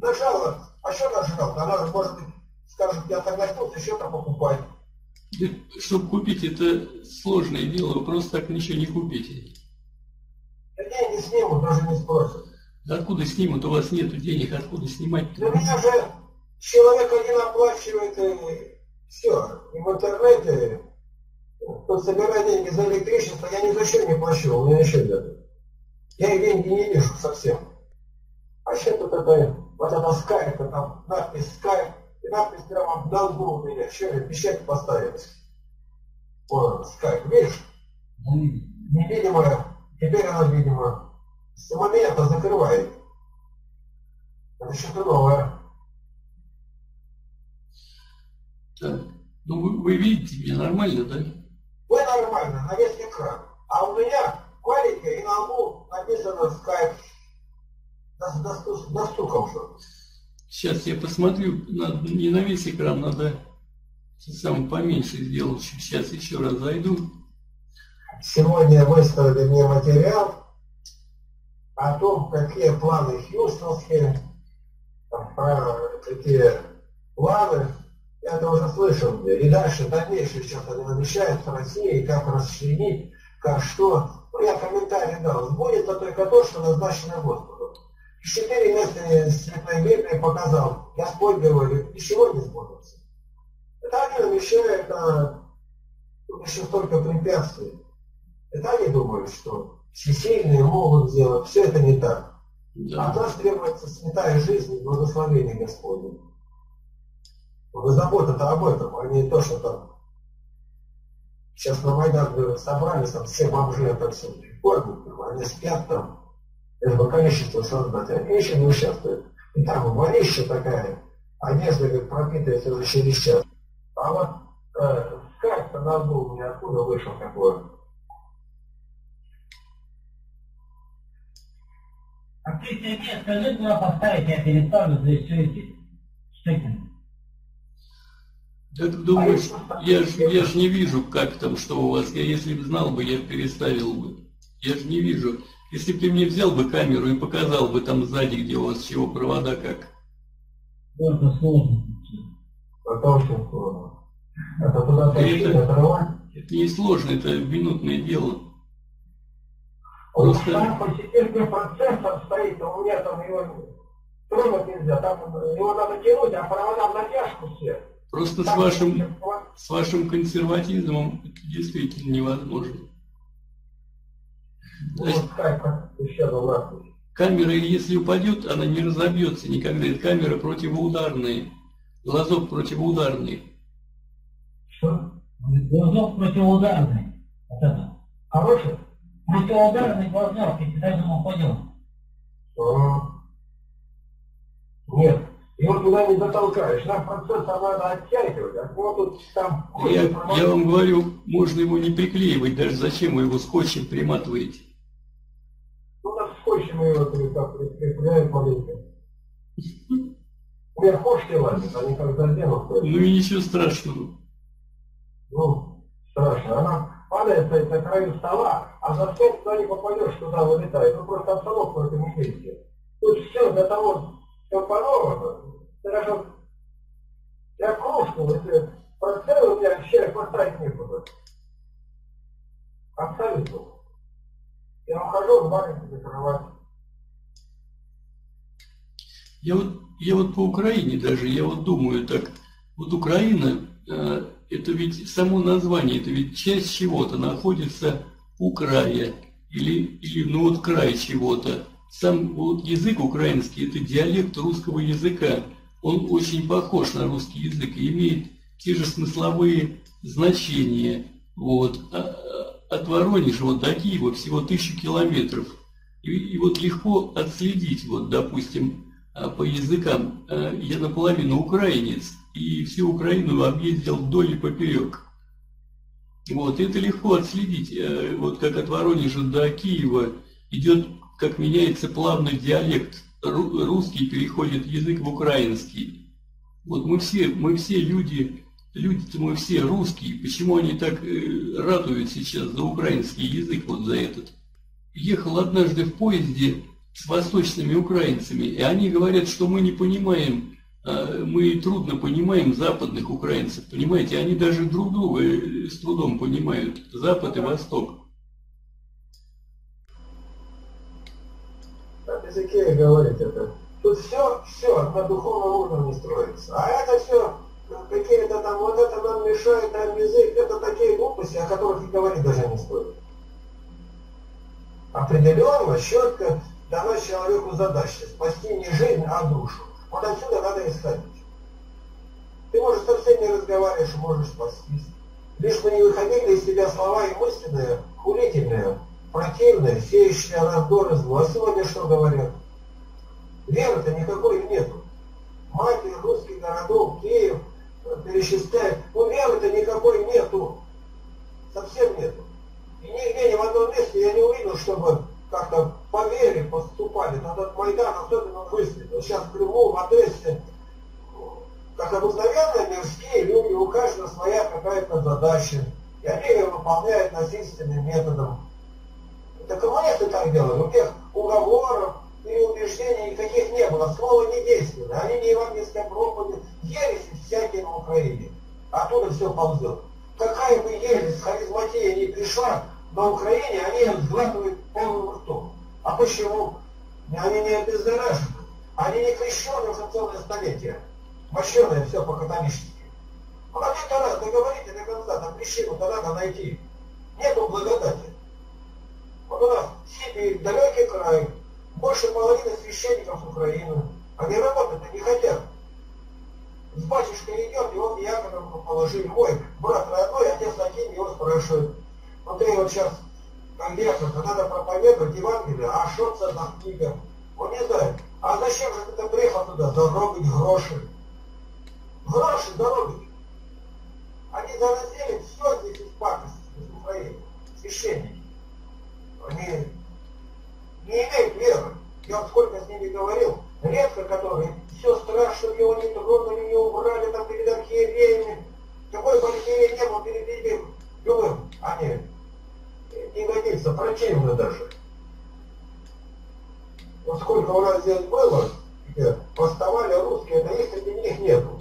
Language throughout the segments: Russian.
нажала, а что нажрал? Она, может быть, скажет, я согласился, еще там покупай. Чтобы купить, это сложное дело, вы просто так ничего не купите. Да я не сниму, даже не спросят. Да откуда снимут? У вас нет денег, откуда снимать-то? Да меня же человек один оплачивает, и все. И в интернете, кто собирает деньги за электричество, я ни за что не плачу, у меня еще нет. Я и деньги не вижу совсем. А сейчас тут это, вот это Skype, там надпись Skype, и надпись прямо в долгу у меня, еще печать поставить. Вот, Skype, видишь? Невидимая, теперь она видимая. Самомента закрывает. Это что-то новое. Так, ну вы видите меня нормально, да? Вы нормально, на весь экран. А у меня валенька и на лбу написано Skype. Достукал что-то. Сейчас я посмотрю, надо не на весь экран, надо сам поменьше сделать. Сейчас еще раз зайду. Сегодня выставили мне материал о том, какие планы хьюстонские, какие планы. Я это уже слышал. И дальше, дальнейшее сейчас они обещают в России, как расчленить, как что. Ну, я комментарий дал. Сбудется только то, что назначено Господу. 4 места из Святой Библии показал. Господь говорит, ничего не сбудется. Это они обещают, тут еще столько препятствий. Это они думают, что всесильные могут сделать. Все это не так. Да. От нас требуется святая жизнь и благословение Господне. Забота-то об этом, а не то, что там сейчас на Майдан собрались, там все бомжи отовсюду кормят, они спят там, лишь бы количество создать, они еще не участвуют. И там болища такая, одежда как пропитывается уже через час. А вот как-то на голову мне откуда вышел такое. А ты мне скажи, куда поставить, я переставлю за еще эти штыки. Как думаешь, я ж не вижу, как там, что у вас. Я если бы знал бы, я переставил бы. Я ж не вижу. Если бы ты мне взял бы камеру и показал бы там сзади, где у вас чего провода, как. Это сложно. Это очень сложно. Это туда это не сложно, это минутное дело. Просто... Там по сетевке процессор стоит, а у меня там его тронуть нельзя. Там его надо тянуть, а провода в натяжку все. Просто с вашим консерватизмом это действительно невозможно. Значит, камера, если упадет, она не разобьется никогда. Это камеры противоударные. Глазок противоударный. Что? Глазок противоударный. Вот это. Хороший? Противоударный глазок, если даже он упадет. Нет. Его туда не затолкаешь, нам процесс надо оттягивать, а вот тут там... Я вам говорю, можно его не приклеивать, даже зачем вы его скотчем приматываете? Ну, так скотчем его прикрепляют маленько. Вверх кошки лазят, они как заденут. Ну и ничего страшного. Ну, страшно, она падает на краю стола, а за стол туда не попадешь, туда вылетает. Ну, просто обстановку в этом не видите. Тут все до того... Все по-новому. Даже я кружку, если процессу, я вообще поставить некуда. Оставить его. Я ухожу в маленький закрывать. Я вот по Украине даже, я вот думаю так, вот Украина, это ведь само название, это ведь часть чего-то находится у края, или ну вот край чего-то. Сам вот язык украинский – это диалект русского языка. Он очень похож на русский язык и имеет те же смысловые значения. Вот. От Воронежа вот до Киева всего 1000 километров. И вот легко отследить, вот, допустим, по языкам. Я наполовину украинец, и всю Украину объездил вдоль и поперек. Вот. Это легко отследить. Вот как от Воронежа до Киева идет... как меняется плавно диалект, русский переходит язык в украинский. Вот мы все русские, почему они так ратуют сейчас за украинский язык, вот за этот. Ехал однажды в поезде восточными украинцами, и они говорят, что мы не понимаем, мы трудно понимаем западных украинцев, понимаете, они даже друг друга с трудом понимают, Запад и Восток. На языке говорит это. Тут все на духовном уровне строится, а это все какие-то там, вот это нам мешает, там язык, это такие глупости, о которых и говорить даже не стоит. Определенно, четко дано человеку задача спасти не жизнь, а душу. Вот отсюда надо исходить. Ты, может, совсем не разговариваешь, можешь спастись. Лишь бы не выходили из тебя слова и мысленные, хулительные, противные, сеющие раздоры, зло. А сегодня что говорят? Веры-то никакой нету. Мать русских городов, Киев, перечисляют. Ну, веры-то никакой нету. Совсем нету. И нигде, ни в одном месте я не увидел, чтобы как-то по вере поступали. На тот Майдан особенно выследил. Сейчас в Крыму, в Одессе, как обыкновенно, мирские люди, у каждого своя какая-то задача. И они ее выполняют насильственным методом. Это коммунисты так делали. У тех уговоров или убеждений никаких не было. Слова не действовали. Они не евангельской проповеди. Ересь всякие на Украине. Оттуда все ползет. Какая бы ересь, харизматия не пришла, на Украине они сглатывают полным ртом. А почему? Они не обеззаражены. Они не крещены уже целое столетие. Мощеные все по-католически. А как-то раз договорите до конца, там причину-то надо найти. Нету благодати. Вот у нас Сибирь, далекий край, больше половины священников Украины. Они работать-то не хотят. С батюшкой идет, его в якором положили. Мой брат родной, отец один, его спрашивает. Вот ты вот сейчас, конечно, надо проповедовать Евангелие, а что это за книга? Он не знает. А зачем же ты приехал туда? Заробить гроши. Гроши заробить. Они заразили все здесь из пакости, из Украины. Священники. Они не имеют веры. Я сколько с ними говорил. Редко которые. Все страшно, его не тронули, не убрали там перед архиереями. Такой архиерей не был перед ними. Любым. Они не годится, противно даже. Вот сколько у нас здесь было, где поставали русские, да их среди них нету.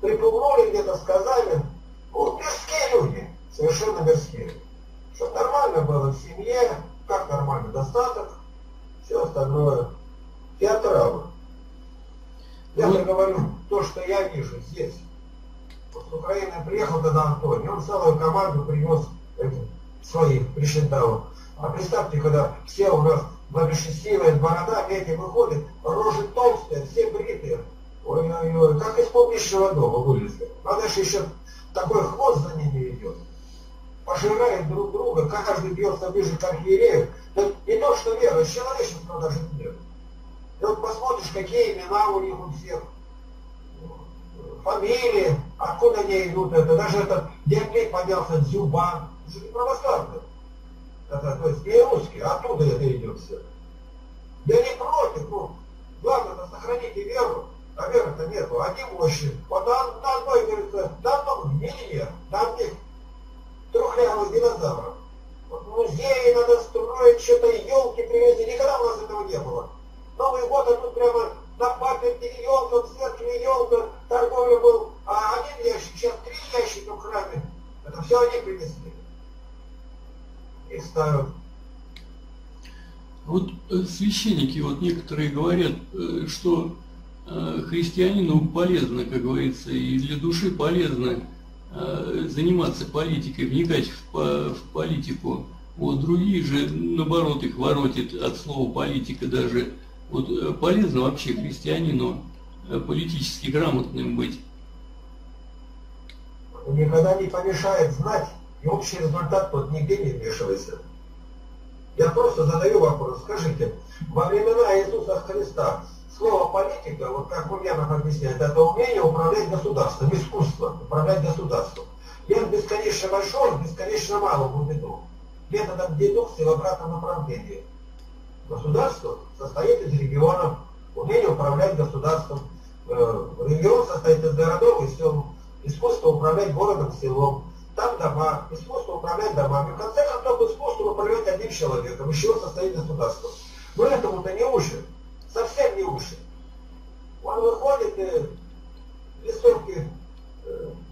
Припугнули где-то, сказали, ну, мирские люди, совершенно мирские. Что нормально было в семье, как нормально, достаток, все остальное. Театралы. Я же говорю то, что я вижу здесь. Вот с Украины приехал тогда Антоний, он целую команду принес своих причиндалов. А представьте, когда все у нас благочестивые, борода, меди выходят, рожи толстые, все бритые. Ой-ой-ой, как из публичного дома вылезли. А дальше еще такой хвост за ними идет. Пожирает друг друга, каждый бьется ближе к архиерею. Не то, что вера, человечество даже нет. И вот посмотришь, какие имена у них у всех. Фамилии, откуда они идут, это даже этот диаклет поднялся Дзюба, это же не православный. Это, то есть не русский, оттуда это идет все. Я не против, ну, главное-то сохраните веру, а веры-то нету, одни мощи. Вот на одной, говорится, на одном гнилье, на одних трухлявых динозавров. Вот музеи надо строить, что-то елки привезли, никогда у нас этого не было. Новый год, а тут прямо на паперти елка, в церкви елка, торговля был, а один ящик, сейчас 3 ящика в храме. Это все они принесли. И ставят. Вот священники, вот некоторые говорят, что христианину полезно, как говорится, и для души полезно заниматься политикой, вникать в политику. Вот другие же, наоборот, их воротит от слова политика даже. Вот полезно вообще христианину политически грамотным быть? Никогда не помешает знать, и общий результат тут нигде не вмешивается. Я просто задаю вопрос. Скажите, во времена Иисуса Христа слово политика, вот как Ульянов объясняет, это умение управлять государством, искусство управлять государством. Лет бесконечно большого, бесконечно малого глубину. Методом дедукции в обратном направлении. Государство состоит из регионов, умение управлять государством. Регион состоит из городов и сел. Искусство управлять городом, селом. Там дома, искусство управлять домами. В конце концов, искусство управлять одним человеком. Из чего состоит государство? Но этому-то не уши. Совсем не уши. Он выходит и листовки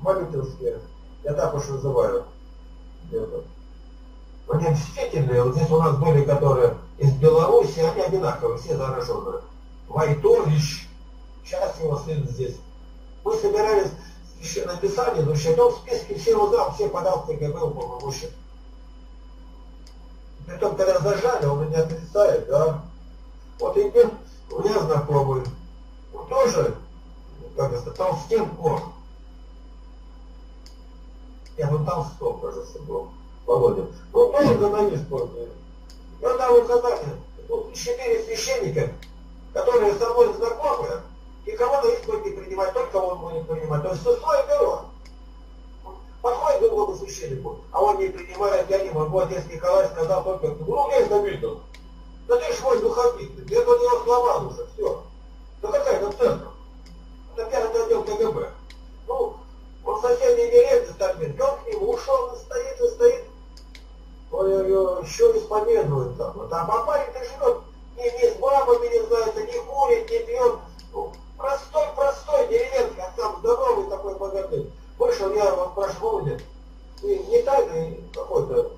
молитвенские, я так уж называю. Они действительно, вот здесь у нас были, которые из Беларуси, они одинаковые, все зараженные. Войтович, сейчас его сын здесь. Мы собирались написали, но считал в списке, все узнал, все подал КГБ, по-моему, счет. Притом, когда зажали, он меня отрицает, да. Вот и нет, у меня знакомый, он тоже, как это, Толстенко. Я ну Толстов, кажется, был, Володя. Ну, тоже канонист помню. Я дал указание, тут 4 священника, которые со мной знакомы, и кого-то их будет не принимать, только он будет принимать. То есть все свое бюро. Подходит к другому священнику, а он не принимает, я не могу. Отец Николай сказал только, ну, я забил. Да ты ж мой духовник, это у него сломал уже, все. Ну какая это церковь? Это пятый отдел КГБ. Ну, он в соседней деревне там нет, он к нему ушел, стоит. Ой-ой-ой, еще исповедует там. Вот, а папарик-то живет, ни с бабами не знает, ни курит, не пьет. Ну, простой деревенка, а там здоровый такой богатырь. Вышел я вот прошлого дня, не тайный какой-то,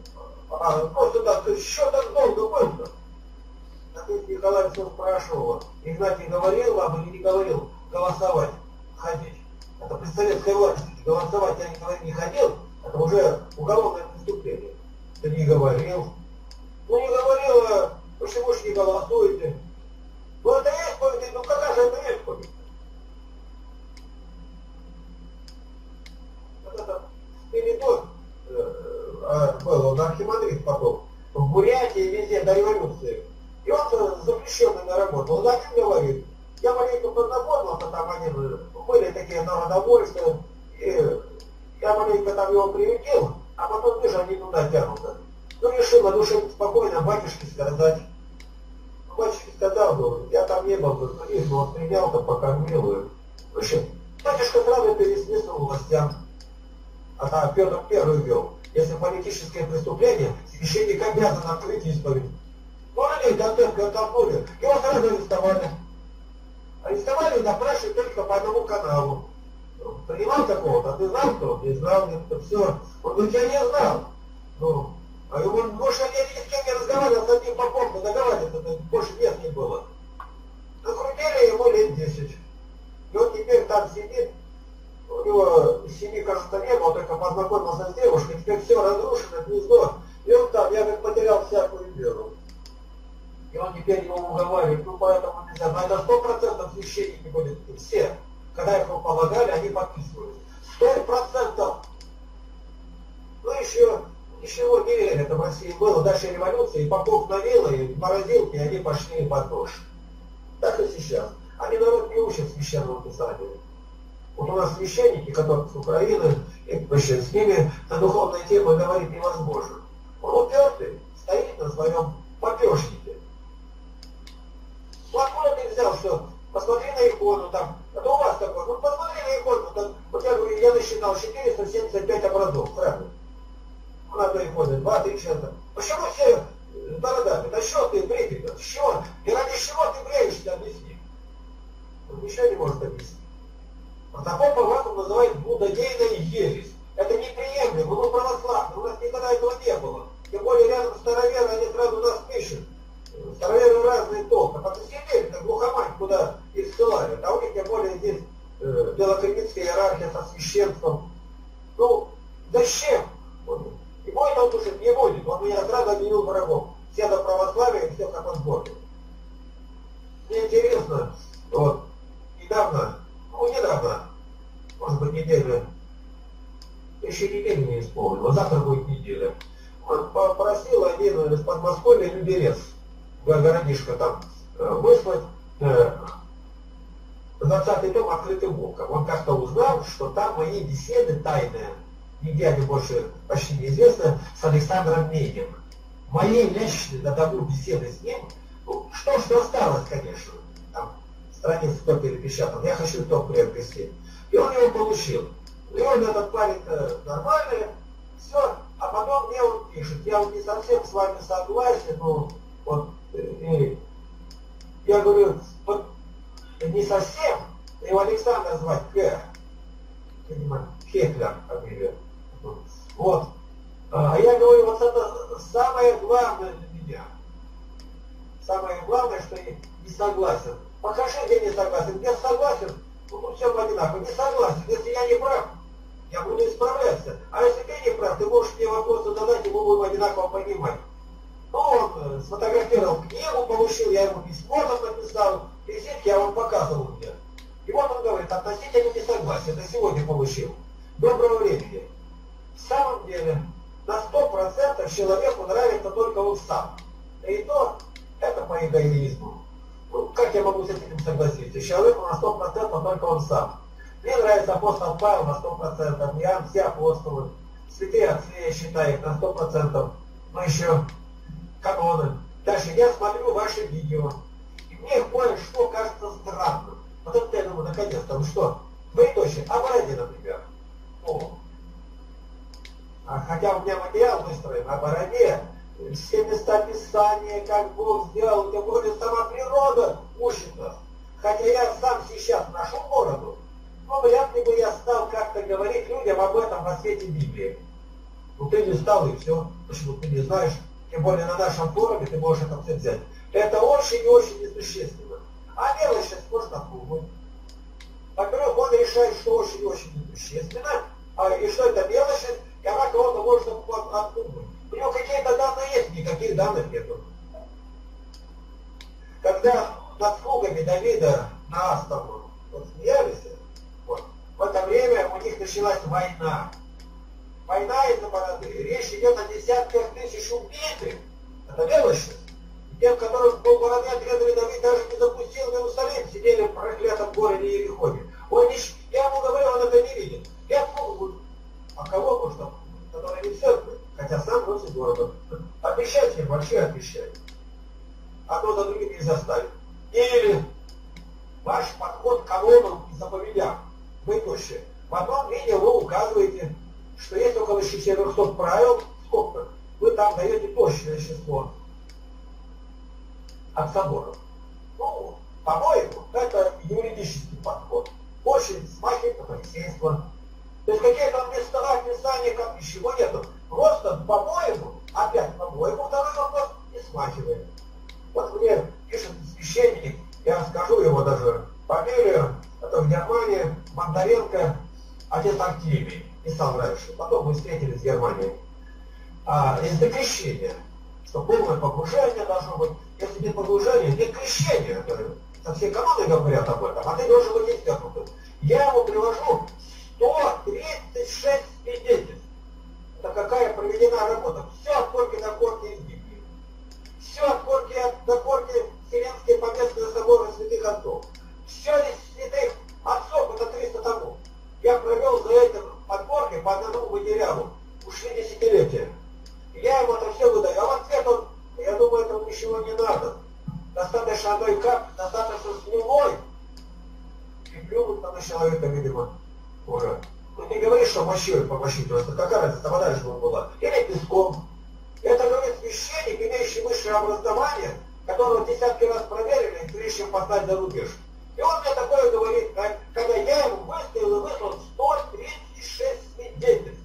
а просто так, что так долго-быстро. Отец Николай все спрашивал, Игнатий говорил, а бы не говорил, голосовать, ходить. Это при советской власти голосовать я не ходил, это уже уголовное преступление. Ты не говорил. Ну не говорил, а почему же не голосуете? Ну это исповедь, ну какая же это исповедь? Вот это Спиридон, был он архимандрит потом, в Бурятии везде до революции. И он запрещенный на работу, он один говорит, я маленько познакомился, там они были такие народовольцы, и я маленько там его приютил, а потом тоже они туда тянутся. Ну решил на душе спокойно батюшке сказать. Батюшке сказал, ну, я там не был, но он принялся, покормил. В общем, батюшка сразу переснесла властям. А там Петр Первый вел. Если политическое преступление, священник обязан открыть исповедь. Ну, они до церкви отопнули, его сразу арестовали. Арестовали и допрашивали только по одному каналу. Понимал такого-то, а ты знал, кто? Не знал, нет, все. Он говорит, я не знал. Ну, а его, больше я ни с кем не разговаривал, с одним попом, но договариваться больше мест не было. Закрутили ему лет 10. И он теперь там сидит. У него семьи, кажется, не было, только познакомился с девушкой, теперь все разрушено, гнездо. И он там, я как потерял всякую веру. И он теперь его уговаривает, ну поэтому нельзя. Но это 100% священники были, все, когда их полагали, они подписывались. 100%! Ну еще, ничего не верили, это в России было, дальше революция, и попов навело, и морозилки, и они пошли под нож. Так и сейчас. Они народ не учат священного писания. Вот у нас священники, которые с Украины, и вообще с ними на духовной теме говорить невозможно. Он упертый, стоит на своем попешнике. Плохое ты взял, что посмотри на икону там, это у вас такое, ну посмотри на икону, там, вот я говорю, я насчитал 475 образов, правильно? Ну на той иконе, 2-3 часа. Почему все бородаты? Да что ты бреешь-то? С чего? И ради чего ты бреешься, объясни. Он ничего не может объяснить. А такой по-вашему называют блудодейной ересь. Это неприемлемо, мы православные, у нас никогда этого не было. Тем более рядом староверы, они сразу нас пишут. Староверы разные толка. Подоселили-то глухомань, куда их ссылали. А у них, тем более, здесь белокремитская иерархия со священством. Ну, зачем? И мой там душит не будет. Он меня сразу обвинил врагом. Все до православия, все как он Бог. Мне интересно, вот, недавно, ну, недавно, может быть, неделя, еще неделю не исполнил, а завтра будет неделя. Он попросил один из Подмосковья люберец, городишко там, выслать 20-й том «Открытым волком». Он как-то узнал, что там мои беседы тайные, нигде они больше почти неизвестны, с Александром Мегиным. Моей личной надавлю беседы с ним, ну, что ж осталось, конечно, там страница кто перепечатан, я хочу то приобрести. И он его получил. И он этот парень нормальный, все. А потом мне он пишет, я вот не совсем с вами согласен, но вот и я говорю, вот не совсем, его Александр звать, Хеклер, вот. А я говорю, вот это самое главное для меня. Самое главное, что я не согласен. Покажи, где не согласен. Где согласен, ну тут все одинаково. Не согласен, если я не прав, я буду исправляться. А если ты не прав, ты можешь мне вопросы задать, и мы будем одинаково понимать. Ну, он сфотографировал книгу, получил, я ему письмо там написал, визит я вам показывал мне. И вот он говорит, относительно не согласен, это сегодня получил. Доброго времени. В самом деле, на 100% человеку нравится только он сам. И то, это по эгоизму. Ну, как я могу с этим согласиться? Человеку на 100% только он сам. Мне нравится апостол Павел на 100%, я все апостолы, святые отцы, я считаю их на 100%. Но еще каноны. Дальше я смотрю ваши видео. И мне кое-что кажется странным. Вот это я думаю, наконец-то, ну что? Двоеточие, а Бородин, например. О. А хотя у меня материал выстроен о Бороде, все места Писания, как Бог сделал, тем более сама природа учит нас. Хотя я сам сейчас ношу бороду, но вряд ли бы я стал как-то говорить людям об этом на свете Библии. Ну ты не стал и все, почему ты не знаешь, тем более на нашем форуме ты можешь это все взять. Это очень и очень несущественно. А мелочи сложно пробовать. Во-первых, он решает, что очень и очень несущественно, и что это мелочи, и она кого-то может отпугнуть. У него какие-то данные есть, никаких данных нету. Когда над слугами Давида на Астафу смеялись, вот, в это время у них началась война. Война из-за бороды. Речь идет о десятках тысяч убитых. Это мелочи. Тем, которых был бороды, отрезали Давид, даже не запустил в Иерусалим. Сидели в проклятом городе Иериходе. Я ему говорил, он это не видит. Я отпугнул. А кого можно? Который не все, хотя сам против города. Обещать им, вообще обещать. Одно за другим не заставит. Или ваш подход к колонам и заповедям. Вы точно. В одном видео вы указываете, что есть около 400 правил, сколько вы там даете точное число от соборов. Ну, по-моему, это юридический подход. Очень смахивает на фарисейство. То есть какие там места, описания, как ничего нету. Просто, по-моему, опять по-моему, второй вопрос не смахивает. Вот мне пишет священник, я скажу его даже фамилию, это в Германии, Бондаренко, отец Активий, писал раньше, потом мы встретились в Германии. Если крещение, что полное погружение должно быть, если нет погружения, нет крещения. Со всей командой говорят об этом, а ты должен выйти какую-то. Я его привожу 136 свидетельств. Это какая проведена работа. Все отборки на корке из Библии. Все отборки на корке Вселенские Поместные соборы святых отцов. Все из святых отцов, это 300 томов. Я провел за этим отборкой по одному материалу. Ушли десятилетия. Я ему это все выдаю. А в ответ он, я думаю, этому ничего не надо. Достаточно одной капли, достаточно слюной. И плюнут на человека, видимо. Уже. Ну не говори, что мочой помощить, просто какая разница, вода же была. Или песком. Это говорит священник, имеющий высшее образование, которого десятки раз проверили, прежде чем послать за рубеж. И он мне такое говорит, когда я ему выставил и выслал 136 свидетельств.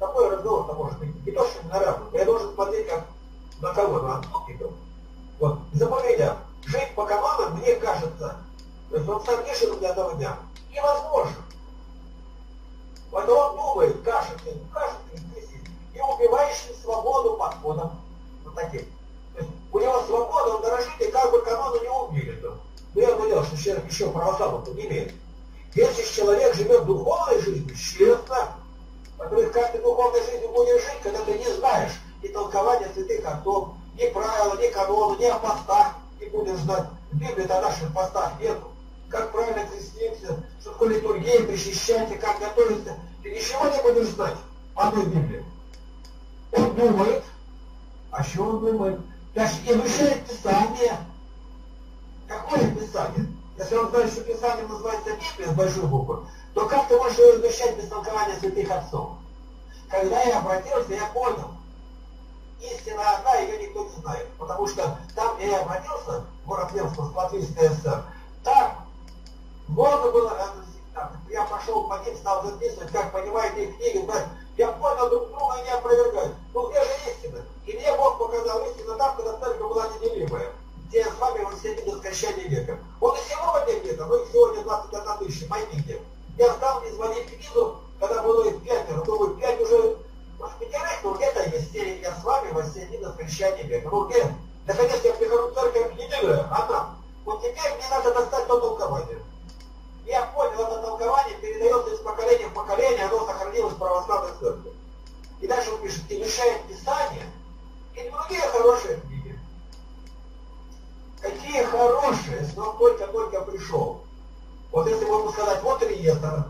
Такой разговор-то может быть. И то, что не на равных. Я должен смотреть, как на кого, на отступников. Вот. Заповедя. Жить по командам, мне кажется, то есть он сам решил для этого дня. Невозможно. Вот он думает, кажется, и убиваешь свободу подходом. Вот таким. То есть у него свобода, он дорожит, и как бы канону не убили. Но я понял, что человек еще православного не имеет. Если человек живет духовной жизнью, честно, во-первых, как ты духовной жизнью будешь жить, когда ты не знаешь ни толкования святых отцов, ни правила, ни канона, ни о постах не будешь знать. В Библии-то наших постах нету. Как правильно креститься, что такое литургия, причащайте, как готовиться. Ты ничего не будешь знать о той Библии. Он думает, а что он думает? Дальше изучает Писание. Какое Писание? Если он знает, что Писание называется Библия с большой буквы, то как ты можешь его изучать без толкования святых отцов? Когда я обратился, я понял. истина одна, ее никто не знает. Потому что там, где я родился, город Ленск, Латвийская ССР, там можно было... Я пошел по ним, стал записывать, как понимаете, их книги, знаете, я понял друг друга и не опровергаю. Ну где же истина? И мне Бог показал истину там, когда только была неделимая. Где с вами вы сидите до скончания века. Он и сегодня где-то, но их сегодня 21 тысяча, поймите. Я стал мне звонить визу, когда было их 5, думаю, 5 уже, может быть, ну где-то есть серия, я с вами вы сидите до скончания века. Ну где? Да, конечно, я прихожу в церковь неделю, а там. Вот теперь мне надо достать до толкования. Я понял, это толкование передается из поколения в поколение, оно сохранилось в православной церкви. И дальше он пишет, и мешает Писание, и другие хорошие книги. Какие хорошие, если он только-только пришел. Вот если можно сказать, вот реестр,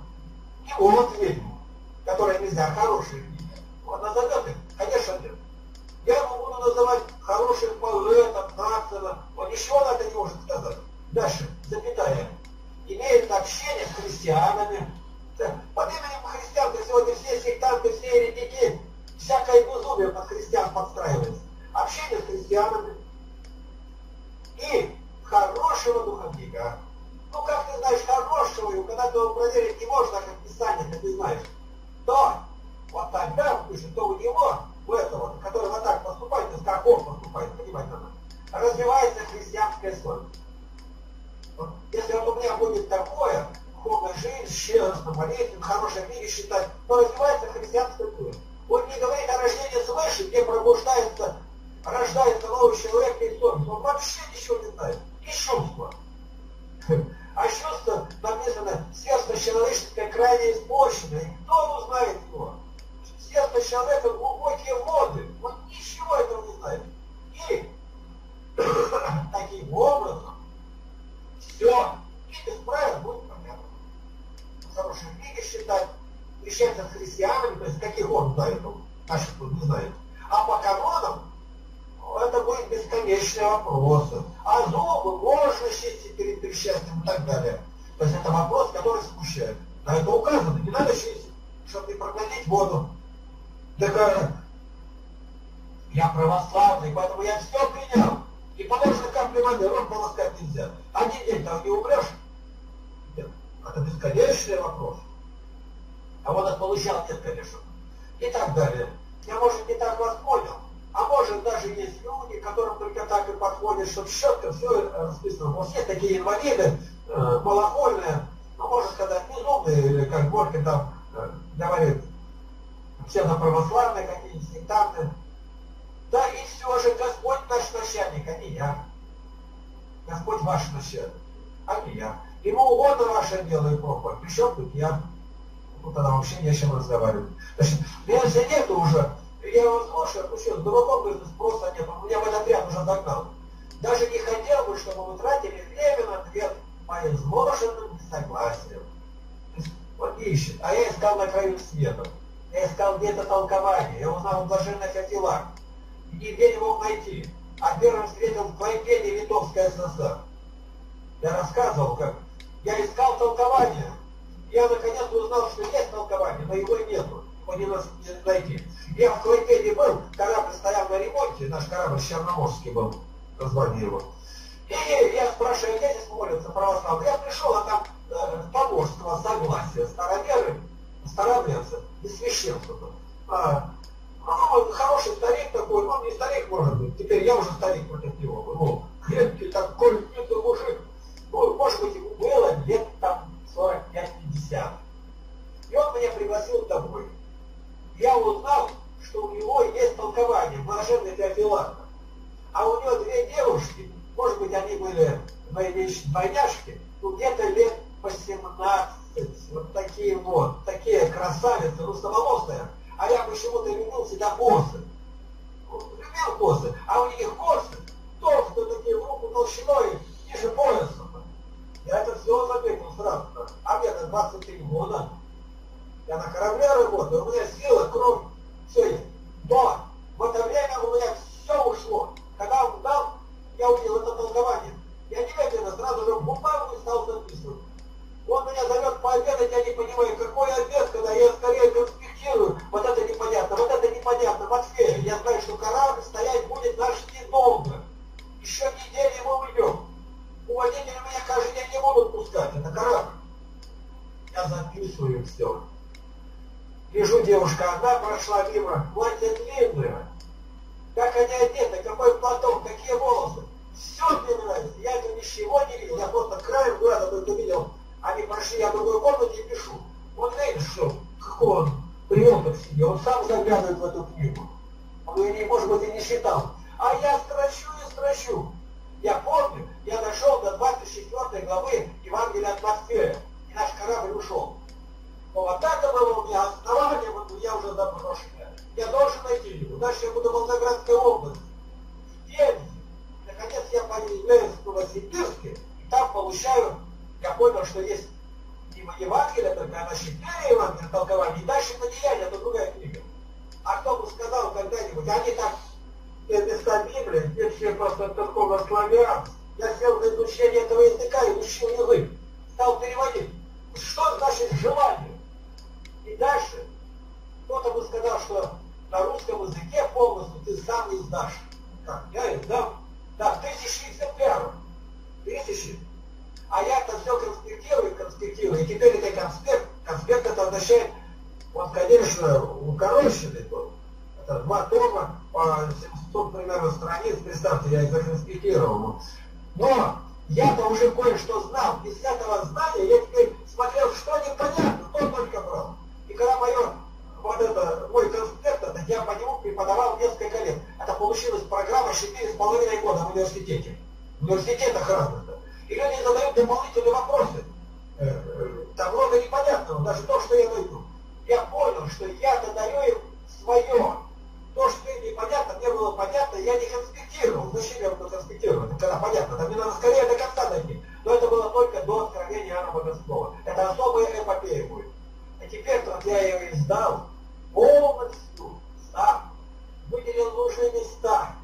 и вот ведьма, которая нельзя, хорошие книги. Он назовет их, конечно нет. Я его буду называть хороших поэтов, нацелов, он ничего на это не может сказать. Дальше, запятая. Имеет общение с христианами. Под именем христиан, сегодня все сектанты, все еретики, всякое безумие под христиан подстраивается. Общение с христианами и хорошего духовника. Ну, как ты знаешь хорошего, и когда ты его проверить не можешь, так как Писание, ты не знаешь, то вот тогда, пишет, то у него, у этого, который вот так поступает, как он поступает, понимаете, развивается христианская совесть. Если вот у меня будет такое, духовная жизнь, щедрость, молитва, хорошие книги читать, то развивается христианская культура. Он не говорит о рождении свыше, где пробуждается, рождается новый человек Христос. Он вообще ничего не знает. И чувства. А чувство написано, сердце человеческое крайне испорчено. И кто узнает его? Сердце человека глубокие воды. Он ничего этого не знает. И таким образом все, и без правил будет понятно. Хорошие книги считать, общаться с христианами, то есть каких он знает, наши тут не знают. А по канонам это будет бесконечные вопросы. А зубы можно чистить перед причастием и так далее. То есть это вопрос, который смущает. На это указано, не надо чистить, чтобы не проглотить воду. Так я православный, поэтому я все принял. И положено капли воды, рот полоскать нельзя. Один день там не умрешь? Нет. Это бесконечный вопрос. А вот он получал нет, конечно. И так далее. Я, может, не так вас понял. А может, даже есть люди, которым только так и подходит, чтобы четко все расписано. Может, есть такие инвалиды, малохольные, ну, можно сказать, безумные, или как Горький там говорит, все на православные какие-нибудь сектанты. Да, и все же Господь наш начальник, а не я. Господь ваш начальник, а не я. Ему угодно ваше дело и пропасть, причем тут я. Ну тогда вообще не о чем разговаривать. Значит, меня все нету уже. Я его слушаю, ну что, с дураком, говорит, спроса нет. Он меня в этот ряд уже догнал. Даже не хотел бы, чтобы вы тратили время на ответ по изложенным несогласиям. Вот ищет. А я искал на краю света. Я искал где-то толкование. Я узнал о блаженных о делах. Нигде не мог найти. А первым встретил в Клайпеде Литовская ССР. Я рассказывал, как я искал толкование. Я наконец-то узнал, что есть толкование, но его нету. Он не нас не найти. Я в Клайпеде был, корабль стоял на ремонте, наш корабль Черноморский был, разбомбирован. И я спрашиваю, где здесь молятся православные? Я пришел, а там поморского согласия, староверы, староверцы и священство. Ну, он хороший старик такой, он не старик может быть, теперь я уже старик против него, ну, крепкий такой, крепкий мужик, ну, может быть, ему было лет там 45-50. И он меня пригласил домой. Я узнал, что у него есть толкование, блаженный Феофилакт. А у него две девушки, может быть, они были двойняшки, ну, где-то лет по 17, вот, такие красавицы, русоволосые. А я почему-то любил всегда косы. Любил косы. А у них косы толстые такие, в руку толщиной, ниже пояса. Я это все заметил сразу. А мне-то 23 года. Я на корабле работаю, у меня сила, кровь, все есть. Но в это время у меня все ушло. Когда он дал, я увидел это толкование. Я немедленно сразу же в бумагу стал записывать. Он меня зовет пообедать, я не понимаю, какой обед, когда я скорее конспектирую. Вот это непонятно. непонятно, вот это непонятно вообще. Я знаю, что корабль стоять будет наш недолго. Еще неделю его уйдем. Уводители меня каждый день не будут пускать. Это корабль. Я записываю все. Лежу, девушка одна прошла мимо. Платье длинное. Как они одеты, какой платок, какие волосы. Все мне нравится. Я это ничего не видел. Я просто краем глаза только видел. Они прошли, я в другой комнате и пишу. Вот видишь, что? Какой он прием к себе. Он сам заглядывает в эту книгу. Он ее, может быть, и не считал. А я строчу и строчу. Я помню, я дошел до 24 главы Евангелия от Матфея. И наш корабль ушел. Но вот это было у меня основание, вот я уже заброшенный. Я должен найти его. Дальше я буду в Волгоградской области. Теперь, наконец, я появляюсь в Новосибирске, и там получаю, я понял, что есть Евангелие, только она считает Евангелие толкование, и дальше это деяние, это другая книга. А кто бы сказал когда-нибудь, они так без Библии, здесь просто такого славянства. Я сел за изучение этого языка и учил язык, стал переводить. Что значит желание? И дальше кто-то бы сказал, что на русском языке полностью ты сам издашь. Как? Я издам? Да, в 1061-м. 1000. А я-то все конспектирую. И теперь это конспект. Конспект это означает, вот, конечно, укороченный был. Это 2 тома, по 700 примерно страниц. Представьте, я их законспектировал. Но я-то уже кое-что знал. Без этого знания я теперь смотрел, что непонятно, кто только брал. И когда мое, вот это, мой конспект, это я по нему преподавал несколько лет. Это получилась программа 4,5 года в университете. В университетах разных. И люди задают дополнительные вопросы. Там много непонятного, даже то, что я найду. Я понял, что я-то даю им свое. То, что им непонятно, мне было понятно, я не конспектировал. Зачем я буду конспектировать? Когда понятно, там мне надо скорее до конца дойти. Но это было только до откровения Иоанна Богослова. Это особая эпопея будет. А теперь, когда я ее издал, полностью сам выделил нужные места.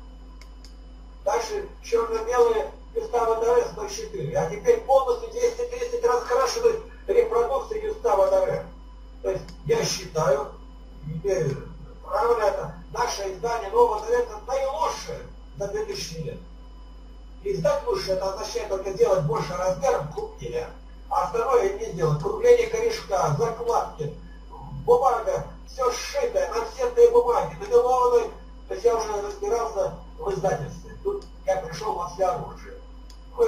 Дальше черно-белые Юстава Доре 104, а теперь полностью 230 раскрашены репродукции Юстава Доре. То есть я считаю, правильно это, наше издание Нового Завета наилучшее за 2000 лет. Издать лучше это означает только делать больше размеров, крупнее, а остальное не сделать. Кругление корешка, закладки, бумага, все сшитое, офсетные бумаги, наделанные. То есть я уже разбирался в издательстве. Тут я пришел во все оружие. Ну,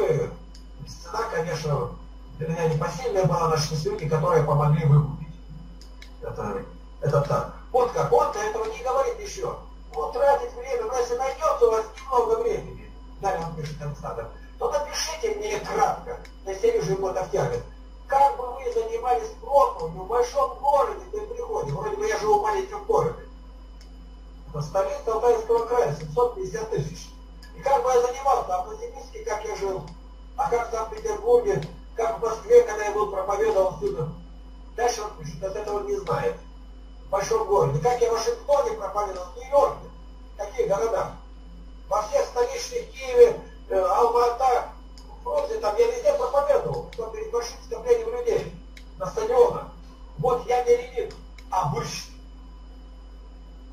цена, конечно, для меня непосильная была, наши люди, которые помогли выкупить. Это так. Вот как он-то этого не говорит еще. Вот тратить время, но если найдется у вас немного времени, далее он пишет Константин, то напишите мне кратко, на следующий год октябрь, как бы вы занимались проповедью в большом городе при приходе. Вроде бы я живу в маленьком городе. На столице Алтайского края 750 тысяч. И как бы я занимался, а в Новосибирске, как я жил, а как в Санкт-Петербурге, как в Москве, когда я был проповедовал сюда. Дальше он пишет, от этого не знает. В большом городе. Как я в Вашингтоне проповедовал, в Нью-Йорке, в каких городах? Во всех столичных Киеве, Алмата, Фрунзе, там я везде проповедовал, что перед большим скоплением людей на стадионах. Вот я не ленин, а обычный.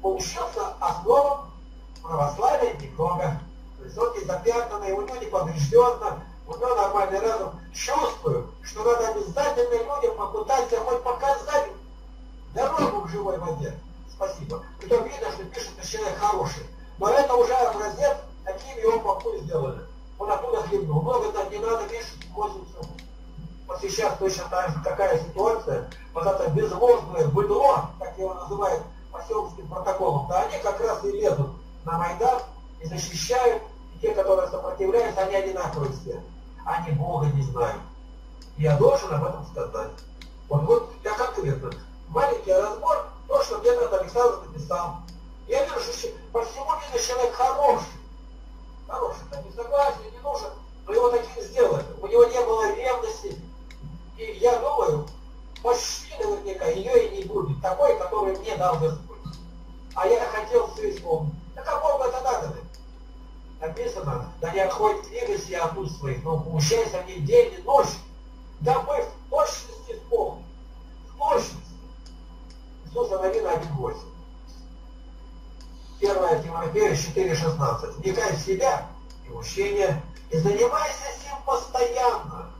Получился основам православия немного. Высокий, запятнанный, у него неподрешенно, у него нормальный разум. Чувствую, что надо обязательно людям попытаться хоть показать дорогу к живой воде. Спасибо. Притом видно, что пишет человек хороший. Но это уже образец, каким его покой сделали. Он оттуда хлебнул. Много там не надо пишет, возится. Вот сейчас точно такая ситуация. Вот это безвозное быдло, как его называют поселковским протоколом. Да они как раз и лезут на Майдан. И защищают, и те, которые сопротивляются, они одинаковые все. Они Бога не знают. И я должен об этом сказать. Вот я конкретно. Маленький разбор, то, что мне этот Александр написал. Я вижу, что по всему видно человек хороший. Хороший, там не согласен, не нужен, но его таким сделали. У него не было ревности. И я думаю, почти наверняка ее и не будет. Такой, который мне дал Господь. А я хотел все исполнить. Да какого это надо? Написано, да не отходит книга сия от уст своих, но получаясь они день и ночь, дабы в точности исполнить. В точности. Иисуса Навина 1.8. 4.16. Вникай в себя и в учение, и занимайся этим постоянно,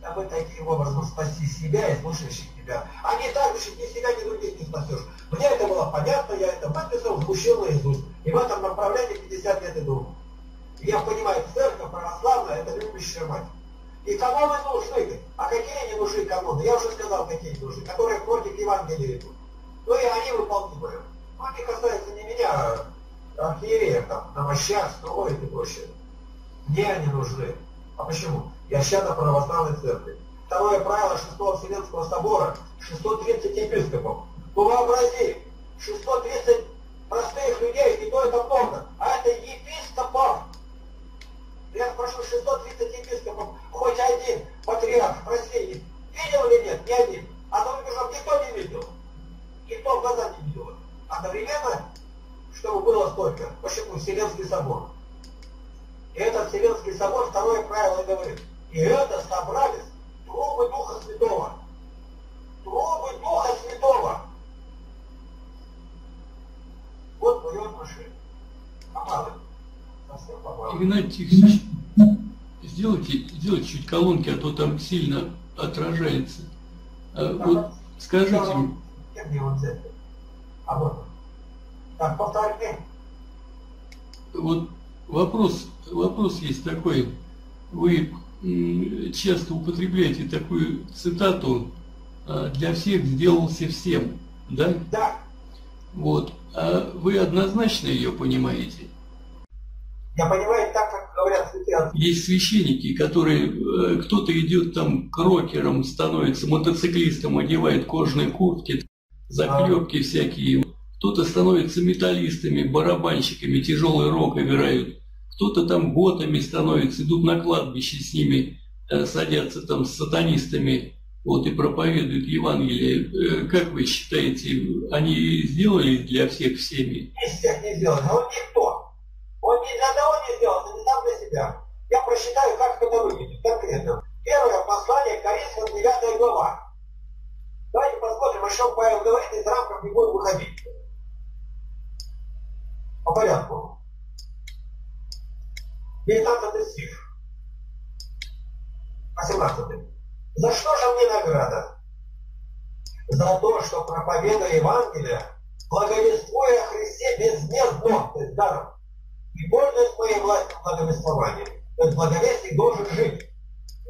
дабы таким образом спасти себя и слушающих тебя. А не так, что ни себя, ни других не спасешь. Мне это было понятно, я это написал, смущил наизусть. И в этом направлении 50 лет иду. Я понимаю, церковь православная – это любящая мать. И каноны нужны. А какие они нужны каноны? Я уже сказал, какие нужны, которые против Евангелия идут. Ну и они выполнимы. Но они касаются не меня, а архиереев, там, на мощах, строит и прочее. Мне они нужны. А почему? Я щадо православной церкви. Второе правило 6-го Вселенского собора, 630 епископов. Ну вообрази, 630 простых людей, и то это много, а это епископов. Я спрошу, 630 епископов, хоть один патриарх в России видел или нет? Ни один. А за рубежом никто не видел. Никто в глаза не видел. Одновременно, чтобы было столько. Почему? Вселенский собор. И этот Вселенский собор, второе правило говорит. И это собрались трубы Духа Святого. Трубы Духа Святого. Вот миллион машин. Попадает. Игнатий Тихонович, сделайте чуть колонки, а то там сильно отражается. Вот скажите мне. Вот вопрос есть такой. Вы часто употребляете такую цитату: «Для всех сделался всем», да? Да. Вот. А вы однозначно ее понимаете? Я понимаю, так как говорят святые. Есть священники, которые кто-то идет там к рокерам, становится мотоциклистом, одевает кожные куртки, заклепки всякие. Кто-то становится металлистами, барабанщиками, тяжелый рок играют. Кто-то там готами становится, идут на кладбище с ними, садятся там с сатанистами, вот, и проповедуют Евангелие. Как вы считаете, они сделали для всех всеми? Из всех не сделали, но он никто. Он ни для того не сделал, но не сам для себя. Я прочитаю, как это выглядит конкретно. Первое послание Коринфянам, 9 глава. Давайте посмотрим, о чем Павел говорит, из рамков не будем выходить. По порядку. 19 стих. 18. «За что же мне награда? За то, что проповедуя Евангелие, благовествуя о Христе безвозмездно, то есть даром. И пользуясь моей властью благовествования». То есть благовестник должен жить.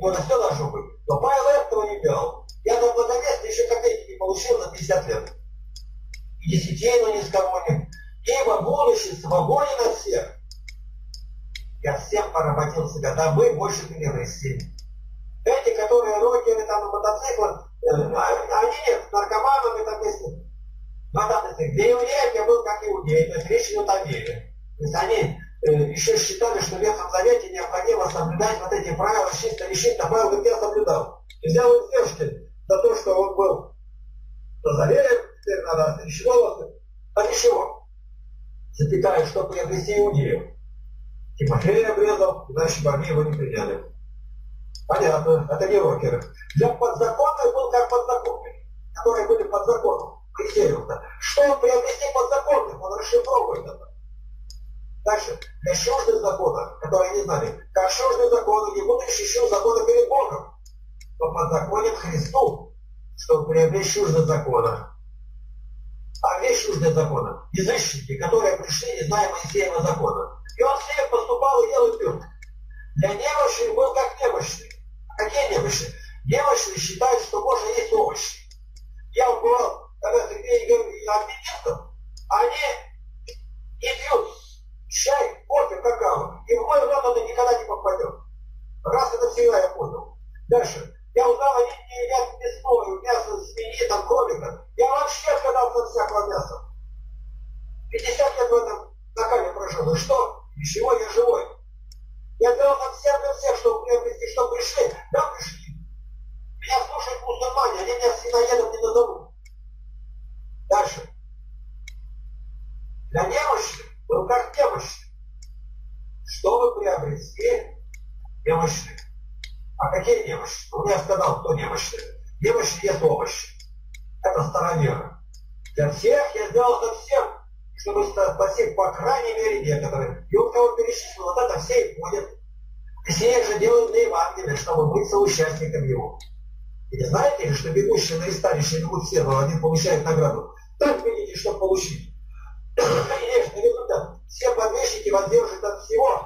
У него все должно быть. Но Павел этого не делал. Я за благовестие еще копейки не получил за 50 лет. И десятей, но ни с кого нет. Ибо будущее свободен от всех. Я всем поработил себя, дабы больше примеры из семьи. Эти, которые рокеры там на мотоциклах, они нет, с наркоманами там вместе. Для евреев я был как иудей, то есть речь идет о вере. То есть они еще считали, что в Ветхом Завете необходимо соблюдать вот эти правила чисто и чисто. Павел говорит, я соблюдал. И взял их девушки за то, что он был назаверен, теперь надо освящено вас. А для чего? Запятая, что приобрести иудеев. Тимофея обрезал, иначе бы они его не приняли. Понятно, это не рокеры. Для подзаконных был как подзаконник, которые были под законом. Что он приобрести подзаконных? Он расшифровывает это. Дальше. Для чуждых законов, которые не знали, как чуждых законов, не буду ищущим закона перед Богом, но подзаконен Христу, чтобы приобрести чуждых законов. А где чуждые законы? Язычники, которые пришли, не зная Моисеева закона. И он с ними поступал и делал пир. Для немощных был как немощный. А какие немощные? Немощные считают, что можно есть овощи. Я вот бывал, когда среди адвентистов, они не пьют чай, кофе, какао. И в мой рот это никогда не попадет. Раз это всегда я понял. Дальше. Я узнал, они не едят мясное, мясо свиньи, там, кролика. Я вообще отказался от всякого мяса. 50 лет в этом накале прошел. Ну что? Ничего, я живой. Я делал там всех, чтобы приобрести, что пришли. Да, пришли. Меня слушают мусульмане, они меня свиноедом не назовут. Дальше. Для немощных был как немощный, чтобы приобрести немощных. А какие немощные? Ну, я сказал, кто немощные. Немощные есть овощи. Это старовера. Для всех я сделал за всем, чтобы спасти, по крайней мере, некоторые. И у кого перечислил, вот это все и будет. Синяев же делают для Евангелия, чтобы быть соучастником его. И знаете ли, что бегущие на исталище бегут все, но один получает награду. Так видите, что получили. Все подвижники вас держат от всего.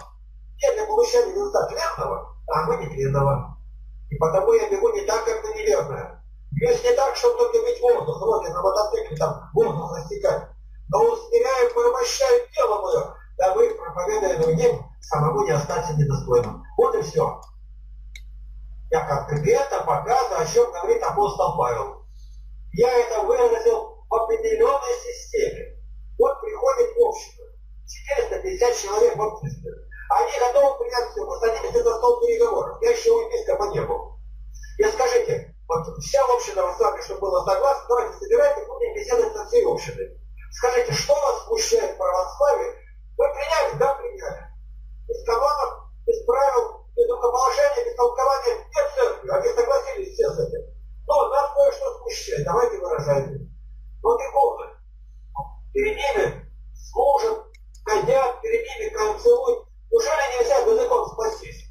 Если получали результат верного, а мы неверного. И потому я бегу не так, как на неверное. Бьюсь не так, чтобы только бить воздух, вроде на мотоцикле там воздух застекать. Но усмиряю, порабощаю тело мое, дабы проповедуя другим, самому не остаться недостойным. Вот и все. Я конкретно показываю, о чем говорит апостол Павел. Я это выразил в определенной системе. Вот приходит общество. 450 человек в обществе. Они готовы принять все, посадились за стол переговоров. Я еще у епископа не был. И скажите, вот вся община вас с вами, чтобы было согласно, давайте собирайте, будем беседовать со всей общиной. Скажите, что вас смущает в православии? Вы приняли? Да, приняли. Без канонов, без правил, без рукоположения, без толкования, нет церкви, они согласились все с этим. Но нас кое-что смущает, давайте выражайте. Но духовно. Перед ними служат, ходят, перед ними танцуют. Неужели нельзя языком спастись?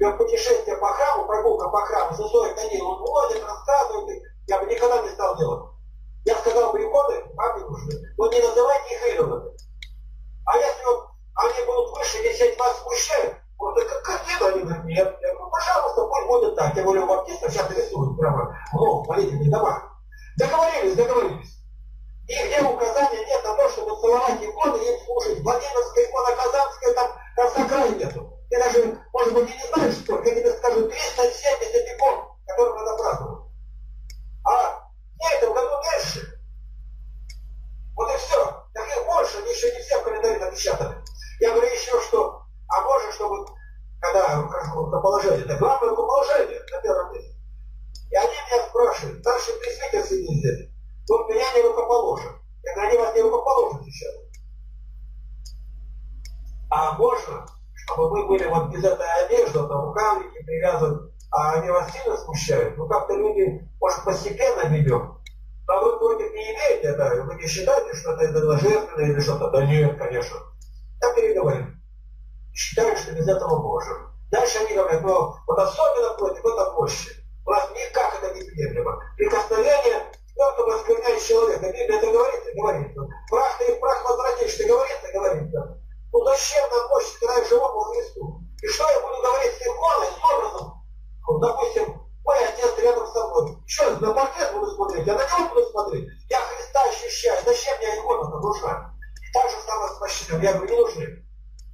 Как путешествие по храму, прогулка по храму, Зусой, Данил, он водит, рассказывает, я бы никогда не стал делать. Я сказал бы иконы, вам не нужны. Но не называйте их идолами. А если вот они будут выше, если вас смущают, вот так как идол, они говорят, нет. Я говорю, пожалуйста, пусть будет так. Я говорю, баптистов сейчас рисуют прямо в молитвенных домах. Договорились, договорились. И где указания нет на то, чтобы целовать иконы и им служить. Владимирская икона, Казанская, там конца нету. Ты даже, может быть, и не знаешь, что я тебе скажу, 370 икон, которые надо праздновать. А я это в году дальше. Вот и все. Таких больше, они еще не все в календаре напечатаны. Я говорю еще, что, а можно, чтобы, когда рукоположение, это главное рукоположение на первом месте. И они меня спрашивают, старший пресвитер сидит здесь. Вот меня не рукоположат. Я говорю, они вас не рукоположат сейчас. А можно, чтобы вы были вот без этой одежды, там рукавники привязаны, а они вас сильно смущают. Ну как-то люди, может, постепенно ведем. А вы против не имеете, да, вы не считаете, что это нажертвенно или что-то? Да нет, конечно. Так переговорим. Считаю, что без этого можем. Дальше они говорят, ну вот особенно против, это проще. У нас никак это не приемлемо. Прикосновение... Кто кто оскорбляет человека, Библия это говорит, говорит. Прах ты в прах возвратишь, ты говорит, говорит. Ну зачем на площадь играть живому Христу? И что я буду говорить с иконой, с образом? Ну, допустим, мой отец рядом со мной. Еще раз, на портрет буду смотреть, я на него буду смотреть. Я Христа ощущаю, зачем мне икона-то нужна? И так же самое с мужчинами. Я говорю, не нужны.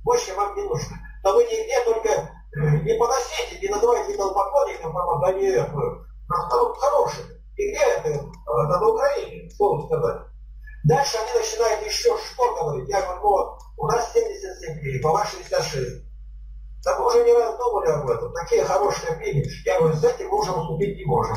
Больше вам не нужно. Но вы нигде только не поносите, не называйте идолопоклонников, а не хорошие. И где это на Украине, слово сказать. Дальше они начинают еще что говорить. Я говорю, вот, у нас 77 книг, по вашей 66. Так мы уже не раз думали об этом. Такие хорошие книги. Я говорю, с этим мы уже уступить не можем.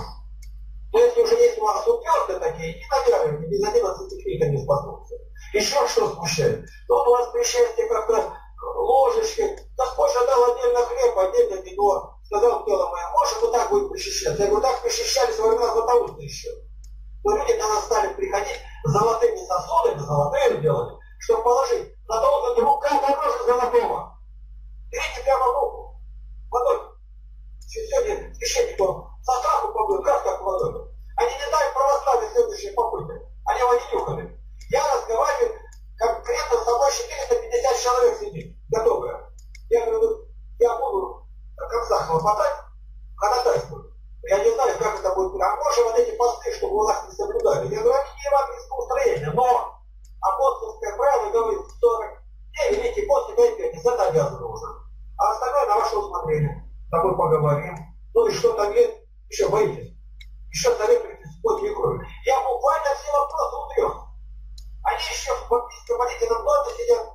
Но если уже есть у вас уперты такие, и, наверное, без 11 книг они споснутся. Еще что смущает? Вот у вас причастие как-то ложечки. Господь отдал отдельно хлеб, отдельно вино. Сказал тело мое, может вот так будет причащаться? Я говорю, так причащались во времена Златоуста еще. Но люди на нас стали приходить с золотыми сосудами, золотые делали, чтобы положить на долго рука дороже золотого. Берите прямо руку. Водой. Сегодня священник, он со страху побыл, как водой. Они не знают православие следующие попытки. Они его не нюхали. Я разговариваю, конкретно со мной 450 человек сидит, готовые. Я говорю, я буду... конца хлопотать, ходатайствовать. Я не знаю, как это будет. А можно вот эти посты, чтобы у нас не соблюдали? Я говорю, они не евангельского устроения, но апостольское правило говорит, что те великие посты, не это обязаны уже. А остальное на ваше усмотрение. С тобой поговорим. Ну и что там есть? Еще боитесь. Еще советуете с плотью и кровью. Я буквально все вопросы утрем. Они еще в баптистском молитвенном доме сидят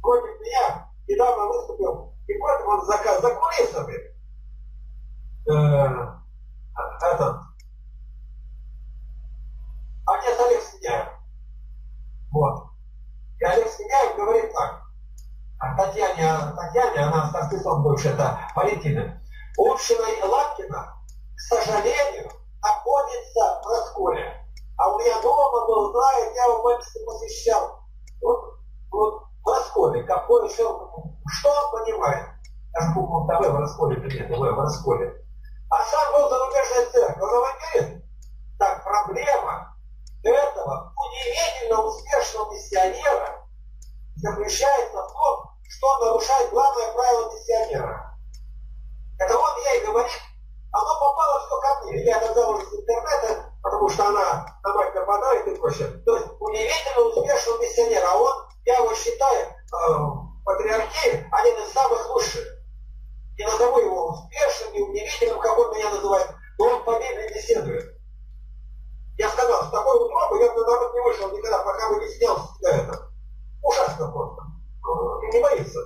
против меня. Недавно выступил. И поэтому он за кулисами отец Олег Синяев. Вот. И Олег Синяев говорит так. А Татьяне, она со стыдом бывшая, это Валентина. Община Лапкина, к сожалению, находится в расколе. а у меня дома был, да, и я его мальчиком посещал. Вот в расколе, какой еще, что он понимает? Я думал, давай в расколе, нет, давай в расколе. А сам был зарубежная церковь, он говорит, так проблема этого удивительно успешного миссионера заключается в том, что он нарушает главное правило миссионера. Это он ей говорит, оно попало все ко мне. Я сказал уже с интернета, потому что она на майка подарит и прочее. То есть удивительно успешного миссионера. А он, я его считаю, патриархи, один из самых лучших. Не назову его успешным и удивительным, как он меня называет, но он по Библии беседует. Я сказал, с такой утробой я бы народ не вышел никогда, пока бы не снял себя это. Ужасно просто. Не боится.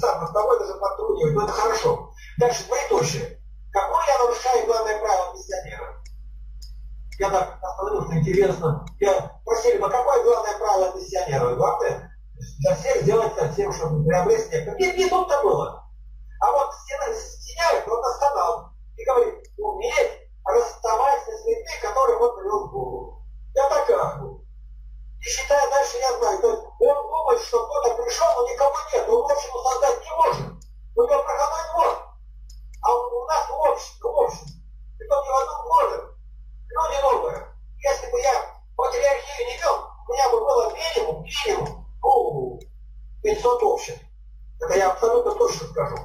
Сам с тобой даже подтрунивает, но это хорошо. Дальше, двоеточие. Какое я нарушаю главное правило миссионера? Я так остановился, интересно. Я просили, а какое главное правило миссионера? Главное, для всех сделать совсем, чтобы приобрести. Нет, не тут-то было. А вот Стеняев, он останавливал и говорит, уметь расставать с людьми, которые он привел к Богу. Я так ахну. И считая дальше, я знаю, то есть он думает, что кто-то пришел, но никого нет, он общего создать не может. У него проходной двор. А у нас общество, Никто ни в одном может. Люди новые. Если бы я патриархию не вел, у меня бы было минимум 500 обществ. Это я абсолютно точно скажу.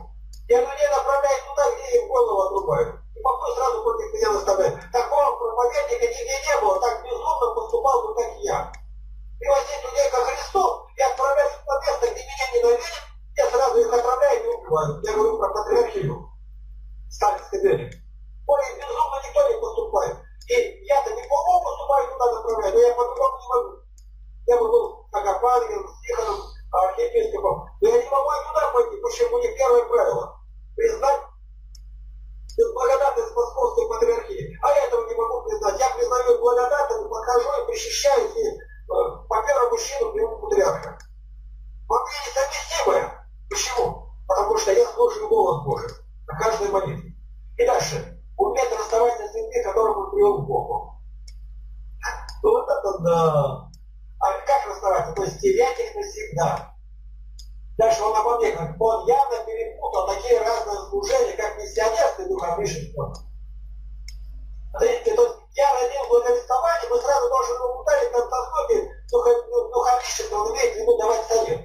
Я людей направляю туда, где им голову отрубают. И могу сразу против меня наставлять. Такого проповедника нигде не было, так безумно поступал бы, как я. Привозить людей ко Христу и отправлять в то место, где меня ненавидят, я сразу их отправляю и убиваю. Я говорю про патриархию. Сталинской берег. Более безумно никто не поступает. И я-то не по-моему поступаю туда направляю, но я по-другому не могу. Я был с Агапанием, с Тихоном, архиепископом. Но я не могу и туда пойти, потому что у них первое правило. Признать благодатность московской патриархии. А я этого не могу признать. Я признаю благодатность, подхожу и причащаюсь и по первому чину беру патриарха. Вообще несовместимое. Почему? Потому что я слушаю голос Божий на каждой молитве. И дальше. Уметь расставаться с людьми, которых он привел к Богу. Ну вот это да. А как расставаться? То есть терять их навсегда. Дальше он обо мне говорит, он явно перепутал такие разные служения, как миссионерство и духовничество. То есть я родил благовествование, мы сразу должны ударить на автоскопе духовничество, он умеет ему давать совет.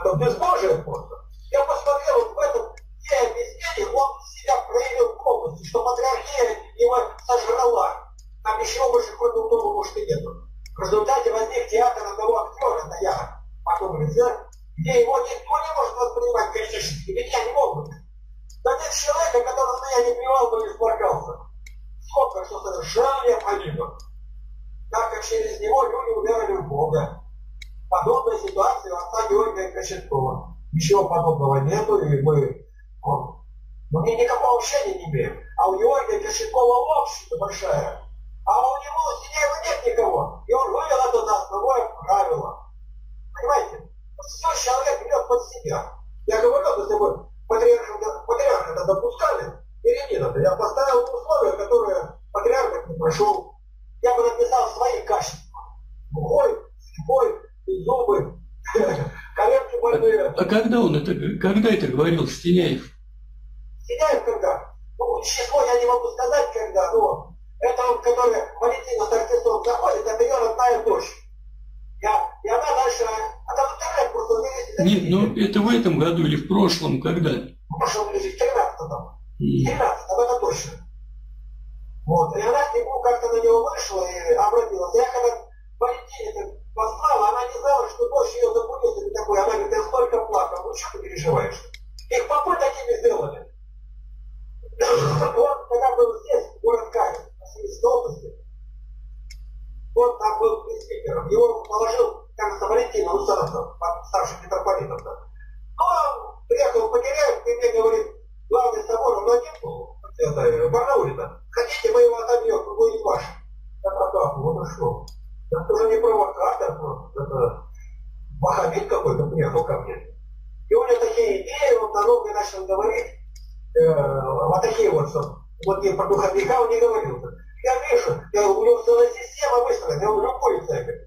Это безбожие просто. Я посмотрел вот в этом объяснении, он себя проявил полностью, что патриархия его сожрала. Там еще больше какой-то удобного может и нету. В результате возник театр одного актера, это я, подумали, да? Где его никто не может воспринимать критически, ведь я не могу. Да нет человека, которого я не плевал, но не сплакался. Сколько, что совершенно необходимо. Так как через него люди уверовали в Бога. Подобная ситуация у отца Георгия Кошенкова. Ничего подобного нету, и мы никакого общения не имеем. А у Георгия Кошенкова общество большая. А у него, у Синяева нет никого. И он вывел это за основное правило. Понимаете? Все человек идет под себя. Я говорил, если бы патриарха допускали, Иринина, я поставил условия, которые патриарх не прошел. Я бы написал свои качества. Глухой, слепой, зубы, коленки больные. А когда это говорил Стеняев? Стеняев когда? Ну, число я не могу сказать, когда, но это он, который Валентина Саркисова заходит, это ее родная дочь. И она дальше... Она вот такая просто... Нет, ну это в этом году или в прошлом, когда? В прошлом или в 13-м. В 13-м, это точно. Вот, и она к нему как-то на него вышла и обратилась. Я когда Валентине послала, она не знала, что дочь ее запутилась и такой. Она говорит, я столько плакал, ну что ты переживаешь? Их попой такими сделали. Он когда был здесь, в город Камень, на Сибирской области, он там был пресс-спикером, его положил, кажется, Валентина Русанцева, старший Петрополитом. Он приехал в Погеряев, и мне говорит, главный собор, он один был, это Барнаулина, хотите, мы его отобьем, другой не ваш. Я так, ну что, это уже не провокатор, это махамед какой-то приехал ко мне. И у него такие идеи, он на новые начал говорить, вот такие вот, что, вот и про духовника он не говорил. Я вижу, я говорю, у него целая система выстроена, я говорю, любой церковь.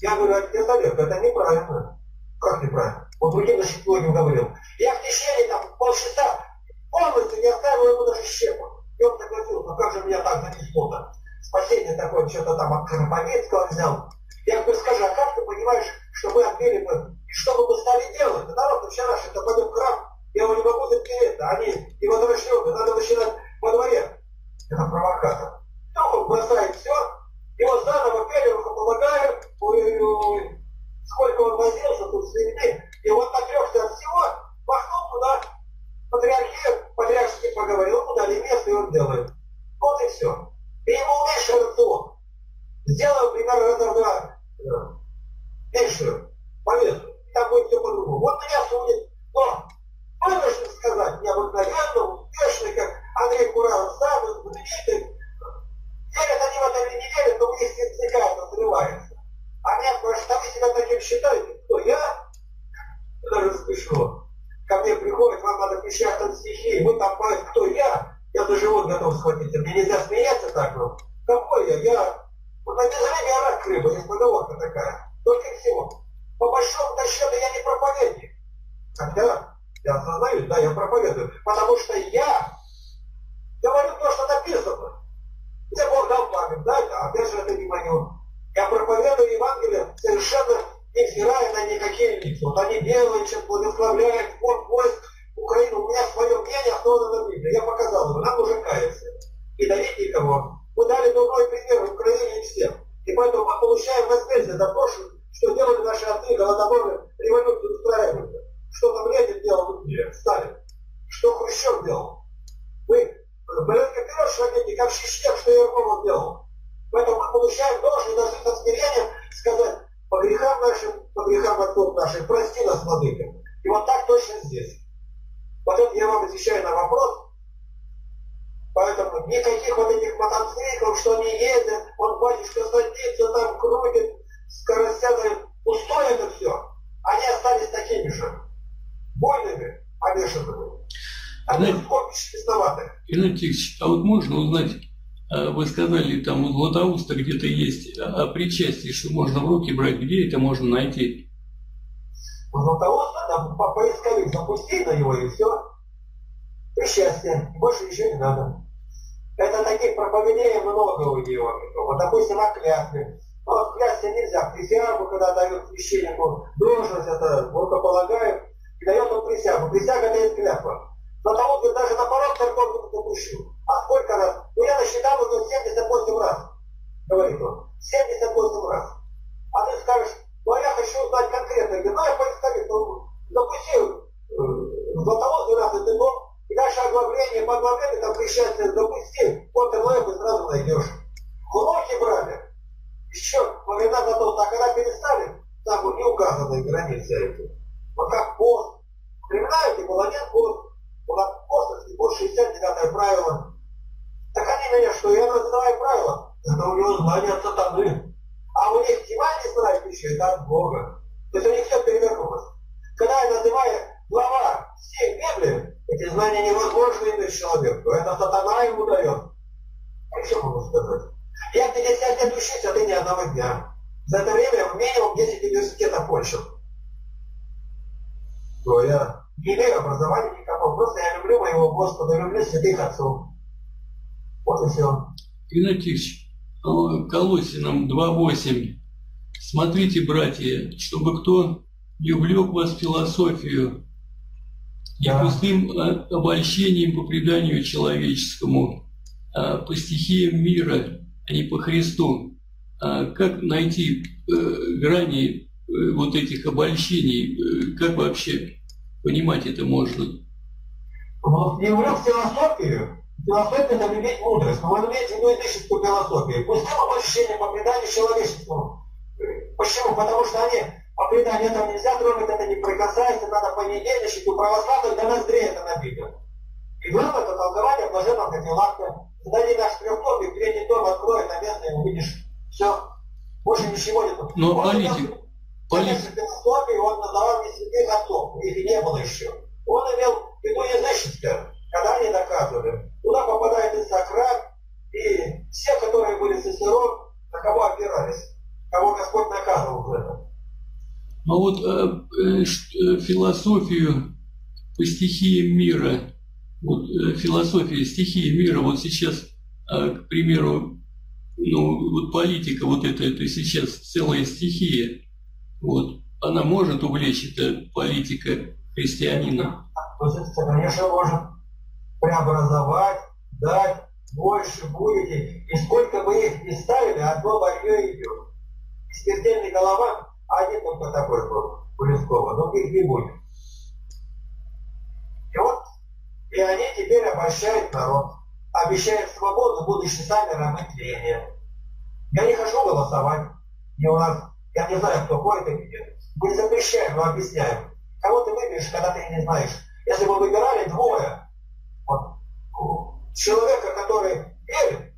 Я говорю, отец Олег, это неправильно. Как неправильно? Вот Валентина сегодня говорил. Я в течение там полчаса полностью не оставил ему даже щепу. И он говорил, ну как же меня так занесло-то? Спасение такое, что-то там от Карповецкого взял. Я говорю, скажи, а как ты понимаешь, что мы отбили бы, и что мы бы стали делать? Да народ вчерашний, это пойдем в храм, я его не могу запереть, они его дрочнёвы, надо начинать во дворе. Это провокатор. Ну, бросает все, его заново перерукополагают, сколько он возился тут с людьми, и вот отрёкся от всего, махнул туда, патриархию, патриархически поговорил, куда ли место, и он делает. Вот и все. И ему меньше рацион. Сделаю примерно раза в два меньшую повестку. И там будет все по-другому. Вот меня судит. Но вынужден сказать, необыкновенно, успешный, как Андрей Куралов, самый знаменитый. Верят они в это или не верят, но у них сердца разрывается. А меня спрашивают, а вы себя таким считаете? Кто я? Даже смешно. Ко мне приходят, вам надо пищать от стихии. Вы там поют, кто я? Я за живот готов схватить. Мне нельзя смеяться так, но какой я... Вот на безрыбье я рак рыба, есть поговорка такая. Только всего. По большому счету я не проповедник. Хотя я осознаю, да, я проповедую. Потому что я говорю то, что написано. Мне Бог дал память, да, а опять же это не мое. Я проповедую Евангелие, совершенно не взирая на никакие лица. Вот они делают, чем благословляют, вот войск Украину. У меня свое мнение основано на Библии. Я показал его, нам уже каяться. И давить никого. Мы дали другой пример в Украине и всем. И поэтому мы получаем возмездие за то, что делали наши отцы, голодоморы, революцию устраивали. Что там Ленин делал, Сталин. Что Хрущев делал. Мы блядь, вперед шагнете, как в Чечне, что Ермолов делал. Поэтому мы получаем должность даже со смирением сказать по грехам нашим, по грехам отцов наших, прости нас, владыка. И вот так точно здесь. Вот это я вам отвечаю на вопрос. Поэтому никаких вот этих мотоциклов, что они ездят, он батюшка садится, там крутит, скоростями, пустое это все. Они остались такими же, больными, обешенными. Они скопищи виноваты. Игнатий Тихонович, а вот можно узнать, вы сказали, там у Златоуста где-то есть о причастии, что можно в руки брать, где это можно найти? У Златоуста там поисковик запустить на него и все. Причастие, больше ничего не надо. Это таких проповедей много у него. Вот, допустим, о клятве. Ну, о клятве нельзя. Присягу, когда дают священнику должность, это рукополагают, и дает он присягу. Присяга – это есть клятва. Но того, кто даже наоборот церковь допустил. А сколько раз? Ну, я насчитал уже 78 раз, говорит он. 78 раз. А ты скажешь, ну, а я хочу узнать конкретно. Я говорю, ну, я поискаю, ну, допустил. До того, 12 ты мог. И дальше оглавление, по оглавлению, там причастие допустим, вот ты лайк и сразу найдешь. Уроки брали. Еще во времена готовы, а когда перестали, там вот не указаны границы эти. Вот как пост. Времена эти был один пост. У нас пост, пост 69-е правило. Так они меня что, я называю правила? Это у него знание от сатаны. А у них тьма не знает еще, это от Бога. То есть у них все перевернулось. Когда я называю глава всей Библии, эти знания невозможны иметь человеку. Это сатана ему дает. А что могу сказать? Я 50 лет учусь, а ты ни одного дня. За это время я минимум 10 университетов кончил. Но я не имею образования никакого. Просто я люблю моего Господа, люблю святых отцов. Вот и все. Игнатий Тихонович, Колосинам 2.8. Смотрите, братья, чтобы кто не увлек вас в философию, и пустым обольщением по преданию человеческому, по стихиям мира, а не по Христу. Как найти грани вот этих обольщений? Как вообще понимать это можно? Вот не увлек философию. Философия – это любить мудрость. Но вы имеете в виду языческую философию. Пустым обольщением по преданию человеческому. Почему? Потому что они... А предание там нельзя трогать, это не прикасается, надо понедельничать, у православных до ноздрей это набито. И главное, это толкование блаженного Кадиллака. Задай наш трехтомник, третий том откроет на место и увидишь. Все. Больше ничего не нужно. Но политик. Конечно, философию он называл не святых отцов, их не было еще. Он имел в виду языческое, когда они доказывали. Туда попадает и Сократ, и все, которые вот философию по стихиям мира, вот философия стихии мира, вот сейчас, к примеру, ну, вот политика, вот это сейчас целая стихия, вот, она может увлечь, это политика христианина? Конечно, может преобразовать, дать больше будете, и сколько бы их ни ставили, одно борье идет. И смертельная голова, один только такой был у Лескова, других не будет. И вот, и они теперь обольщают народ, обещают свободу, будучи сами рабы тления. Я не хочу голосовать, и у нас, я не знаю, кто ходит и идет. Мы запрещаем, но объясняем. Кого ты выберешь, когда ты не знаешь? Если бы выбирали двое, вот, человека, который верит,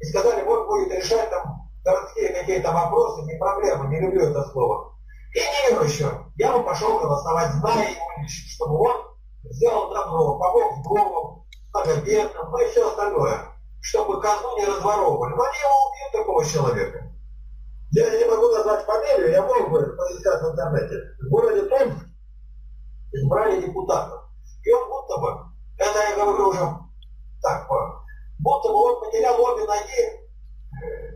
и сказали, вот будет решать там городские какие-то вопросы, не проблемы, не люблю это слово. И неверующего, я бы пошел голосовать, зная его лично, чтобы он сделал добро, помог вдовам, бедным, ну и все остальное, чтобы казну не разворовывали. Но они его убьют, такого человека. Я не могу назвать фамилию, я мог бы поискать в интернете. В городе Томск избрали депутатов. И он будто бы, это я говорю уже так, будто бы он потерял обе ноги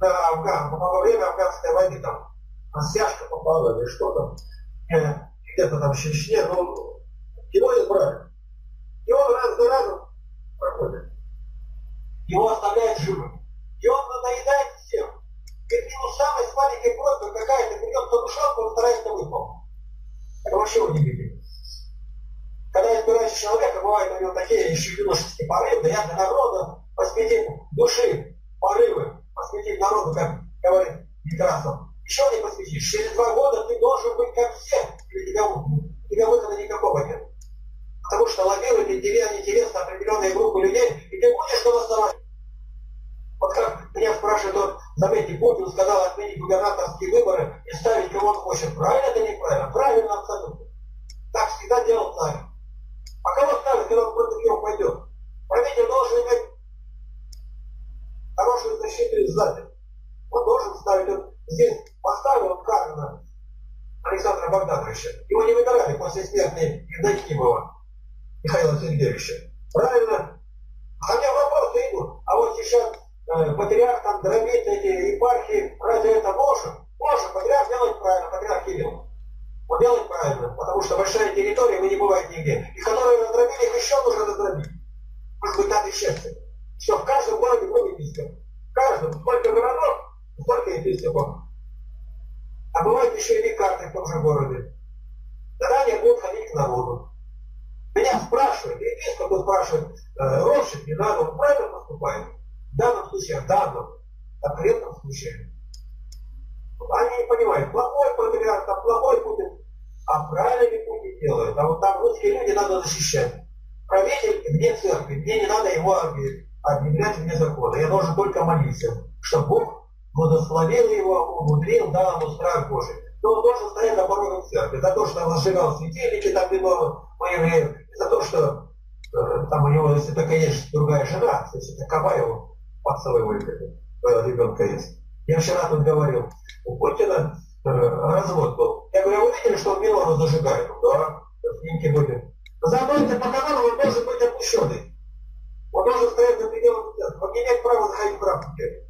на Афган, во время афганской войны, там, на стяжку попала или что там, где-то там в Чечне, ну, его избрали. И он раз за разом проходит. Его оставляют живым. И он надоедает всем. Говорит, ну, самость маленькой просьбы какая-то, придет на душонку, он старается выполнить. Это вообще удивительно. Когда избираешь человека, бывают у него такие еще юношеские порывы, да я для народа посвятил души, порывы, посвятил народу, как говорит Некрасов. Еще не посвятишь. Через 2 года ты должен быть как все, или тебя выхода никакого нет. Потому что лоббируют интересно определенные группы людей, и ты будешь голосовать. Вот как меня спрашивает, вот, заметьте, Путин сказал отменить губернаторские выборы и ставить кого он хочет. Правильно это неправильно? Правильно абсолютно. Так всегда делал так. А кого скажет, когда он против него пойдет? Правитель должен иметь хорошую защиту из сзади. Он должен ставить, он здесь поставил Карна Александра Богдановича. Его не выбирали после смерти Евдокимова Михаила Сергеевича. Правильно? Хотя вопросы идут. А вот сейчас патриарх там дробит эти епархии. Разве это можно? Можно, патриарх делает правильно, патриарх Кирилл. Вот делать правильно, потому что большая территория, вы не бывает нигде. И которые раздробили, их еще нужно раздробить. Может быть, надо счастье. Что в каждом городе будет епископ. В каждом. Сколько городов, столько епископов. А бывают еще и лекарные в том же городе. Тогда они будут ходить к народу. Меня спрашивают, епископ спрашивает, Рошик, не надо, он правильно поступает? В данном случае, в данном конкретном случае. Они не понимают, плохой патриарх, там плохой Путин, а правильный Путин делает. А вот там русские люди надо защищать. Правитель вне церкви, мне не надо его объявлять вне закона. Я должен только молиться, чтобы Бог благословил его, умудрил, дал ему страх Божий. Но он должен стоять на пороге церкви за то, что он разжигал светильники, там было по евреям, за то, что там у него, если только есть другая жена, если это Кабаева подсовывает, ребенка есть. Я вчера тут говорил, у Путина развод был. Я говорю, вы видели, что он Милану зажигает? Да, снимки были. За мной это по каналу, он должен быть опущенный. Он должен стоять за пределами церкви. Он не имеет права заходить в практике.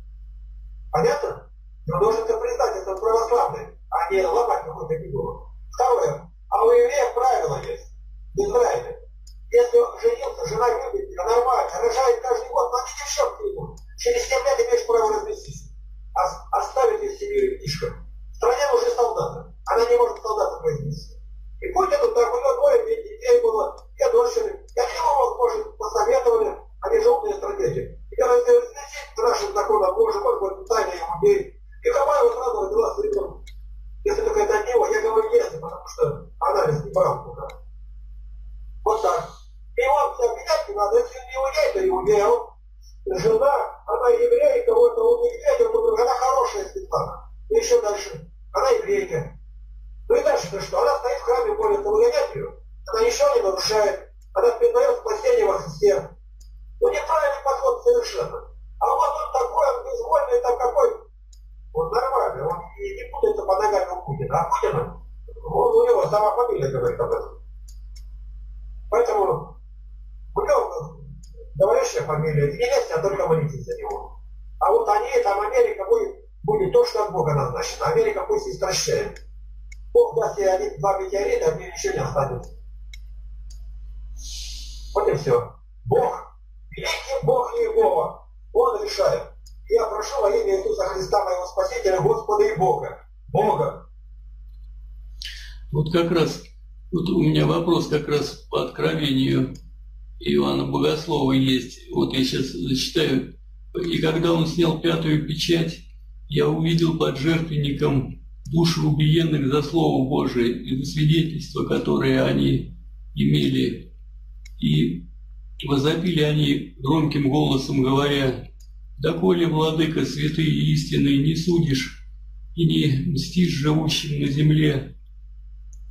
Понятно? Он должен это признать, это православный, а не ломать какой-то фигуру. Второе. А у евреев правило есть. В Израиле. Если он женился, жена любит тебя, нормально, рожает каждый год, но они девчонки идут. Через 7 лет имеешь право развестись. Оставить из семьи ребятишкам. В стране уже солдаты. Она не может солдата произнести. И Путин тут так было, 2 детей было, 2 дочери. Я не могу, может, посоветовали, они же умные стратегии. И когда все разрешить, страшен такой набор, может быть, тайны и людей. И Кабаева сразу родила с ребенком. Если только это от него, я говорю, если, потому что анализ не брал туда. Вот так. И он все обвинять не надо, если не еврей, то еврей, а он жена, она еврейка, вот он не еврейка, она хорошая Светлана. И еще дальше. Она еврейка. Ну и дальше-то что? Она стоит в храме, молится, выгонять ее. Она ничего не нарушает. Она признает спасение во Христе. Ну неправильный подход совершенно. А вот он такой, он безвольный, там какой. Он нормальный, он не путается по ногам у Путина. А Путина говорящая фамилия, или нет, а только молитесь за него. А вот они, там Америка будет то, что от Бога назначено. Америка пусть истощает. Бог даст ей один, два метеорита, а мне еще не останется. Вот и все. Бог, великий Бог Иегова, Он решает. Я прошу во имя Иисуса Христа, моего Спасителя, Господа и Бога. Бога. Вот как раз, вот у меня вопрос как раз по откровению Иоанна Богослова есть. Вот я сейчас зачитаю. «И когда он снял пятую печать, я увидел под жертвенником душ убиенных за Слово Божие и за свидетельства, которые они имели. И возопили они громким голосом, говоря: доколе, Владыка, святый и истинный, не судишь и не мстишь живущим на земле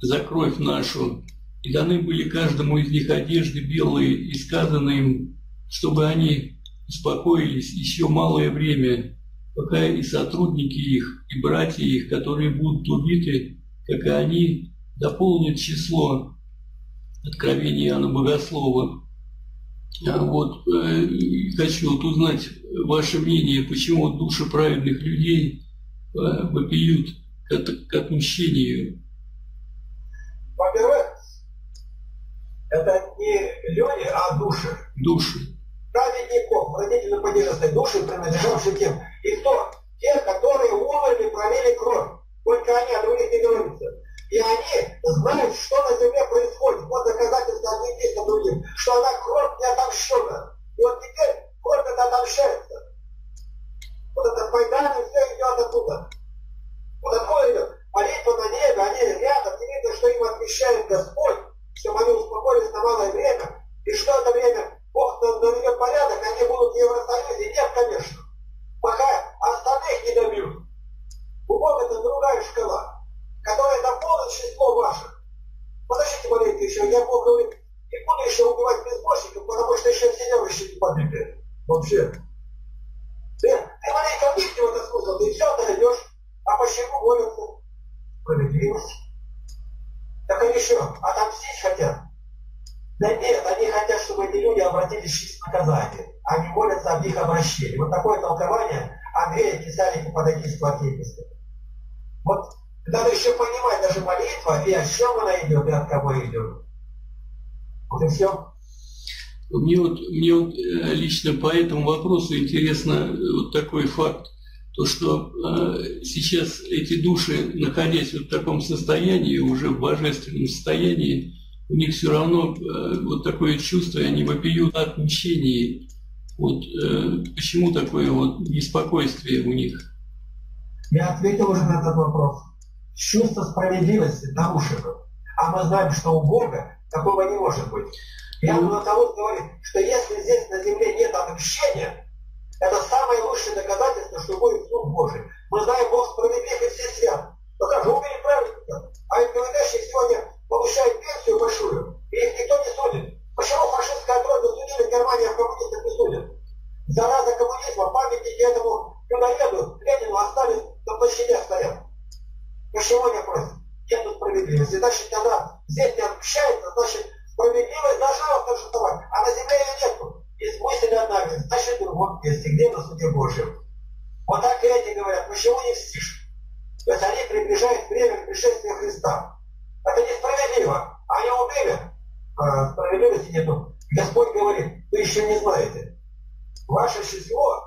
за кровь нашу. И даны были каждому из них одежды белые, и сказано им, чтобы они успокоились еще малое время, пока и сотрудники их, и братья их, которые будут убиты, как и они, дополнят число». Откровение Иоанна Богослова. Вот хочу вот узнать ваше мнение, почему души праведных людей вопиют к отмщению. Во-первых, это не люди, а души. Души. Праведников, родительно поддержанной души, принадлежавшие тем. И кто? Те, которые умерли, пролили кровь. Только они от других не дерутся. И они знают, что на земле происходит. Вот доказательство одних действий другим, что она кровь не отомщена. И вот теперь кровь это отомщается. Вот это Майдан, и все идет оттуда. Вот откуда идет? Молитва на небе, они рядом, и видно, что им отмещает Господь, чтобы они успокоились на малое время. И что это время? Бог наведет порядок, они будут в Евросоюзе. Нет, конечно. Пока остальных не добьют. У Бога это другая шкала, которое дополнит число ваших. Подождите маленько еще, я Бог говорит, не буду еще убивать безбожников, потому что еще все верующие не погибли. Вообще. Ты маленько вникни в этот смысл, ты все дойдешь, а почему борются? Справедливость. Так они еще отомстить хотят? Да нет, они хотят, чтобы эти люди обратились через наказание. Они молятся об их обращении. Вот такое толкование Андрея Кисалики по таким сплотивностям. Вот. Надо еще понимать даже молитва, и о чем она идет, и от кого идет. Вот и все. Мне вот лично по этому вопросу интересно вот такой факт, то что сейчас эти души, находясь вот в таком состоянии, уже в божественном состоянии, у них все равно вот такое чувство, они вопиют от мщения. Вот почему такое вот беспокойствие у них? Я ответил уже на этот вопрос. Чувство справедливости нарушено. А мы знаем, что у Бога такого не может быть. И Анатолий говорит, что если здесь на земле нет отмщения, это самое лучшее доказательство, что будет суд Божий. Мы знаем, Бог справедлив и все свят. Но как же убили праведника? А ведь говорящие сегодня получают пенсию большую, и их никто не судит. Почему фашистская тройка судили в Германии, а коммунистов не судят? Зараза коммунизма, памятники этому людоеду Ленину остались на площадях стоят. Почему не просит? Нету справедливости. Значит, она здесь не отмщается, значит, справедливость должна восторжествовать, а на земле ее нету. Из мысли одна вещь, значит, в другом месте, где на суде Божьем. Вот так и эти говорят, почему не мстишь? То есть они приближают время к пришествию Христа. Это несправедливо. Они убили, а справедливости нету. Господь говорит, вы еще не знаете. Ваше число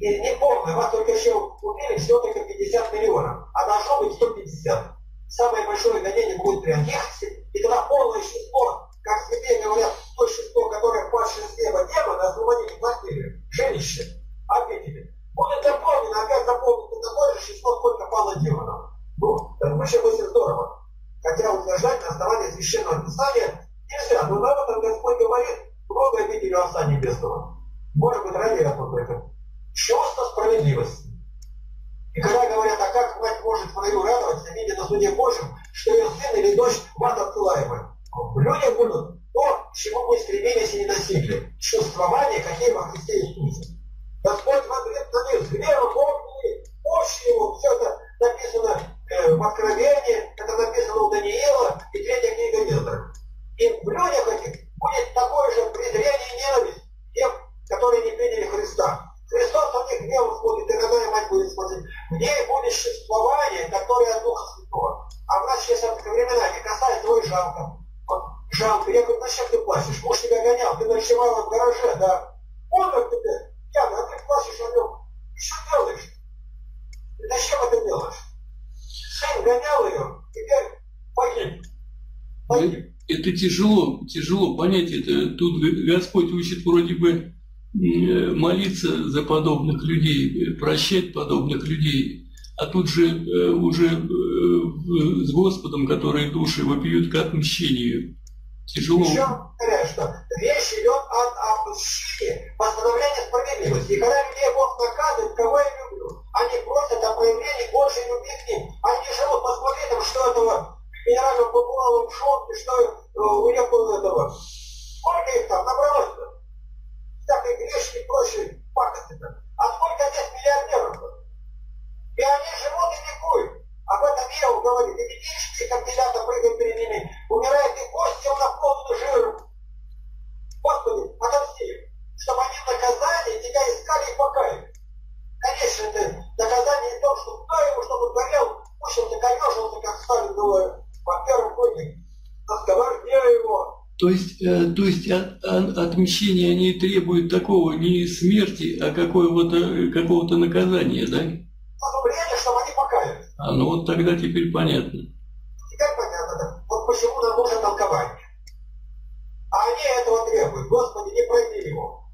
и не полное, вас только еще убили все-таки 50 миллионов, а должно быть 150. Самое большое гонение будет при Антихристе, и тогда полное число, как святые говорят, то число, которое падшее с неба демоны, освободили квартиры, жилище, обидели. Будет дополнено, опять заполнено такое же число, сколько пало демонов. Ну, это вообще очень здорово. Хотя утверждать на основании Священного Писания нельзя, но об этом Господь говорит, много обидели Отца Небесного. Может быть, ради этого только. Чувство справедливости. И когда говорят, а как мать может в раю радоваться, видя на суде Божьем, что ее сын или дочь в ад отсылаемы? Люди будут то, к чему мы стремились и не достигли. Чувствование, какие во Христе Иисусе. Господь в ответ на них, веру, помни, мощь его, все это написано в Откровении, это написано у Даниила и третья книга Ветра. И в людях этих будет такое же презрение и ненависть, тем ночевала в гараже, да. Вот он теперь, Яна, а ты плачешь о нем. Ты что делаешь? И зачем это делаешь? Сын гонял ее, теперь погиб. Погиб. Это тяжело, тяжело понять это. Тут Господь учит вроде бы молиться за подобных людей, прощать подобных людей. А тут же уже с Господом, которые души вопиют к отмщению. Тяжело. Еще повторяю, что речь идет о мужчине, восстановлении справедливости. И когда людей Бог наказывает, кого я люблю, они просят о проявлении Божьей любви к ним. Они живут под смотрением, что этого генерального Куралова в шоке, что у них было этого. Сколько их там набралось-то? Всякие грешки и прочие пакости-то. А сколько здесь миллиардеров-то? И они живут и ликуют. Об этом Еву говорит. И ведические компилята прыгают перед ними. Умирает их кости, он наполнен жиром. Господи, отомсти их, чтобы они наказали, тебя искали и покаяли. Конечно, это наказание не то, что кто его, чтобы горел, пущился, корежился, как Сталин было. Во-первых, вы разговаривали его. То есть отмщение они требуют такого не смерти, а какого-то наказания, да? Подумление, чтобы они покаялись. А ну вот тогда теперь понятно. Теперь понятно, да. Вот почему нам нужно толкование. А они этого требуют. Господи, не пройди его.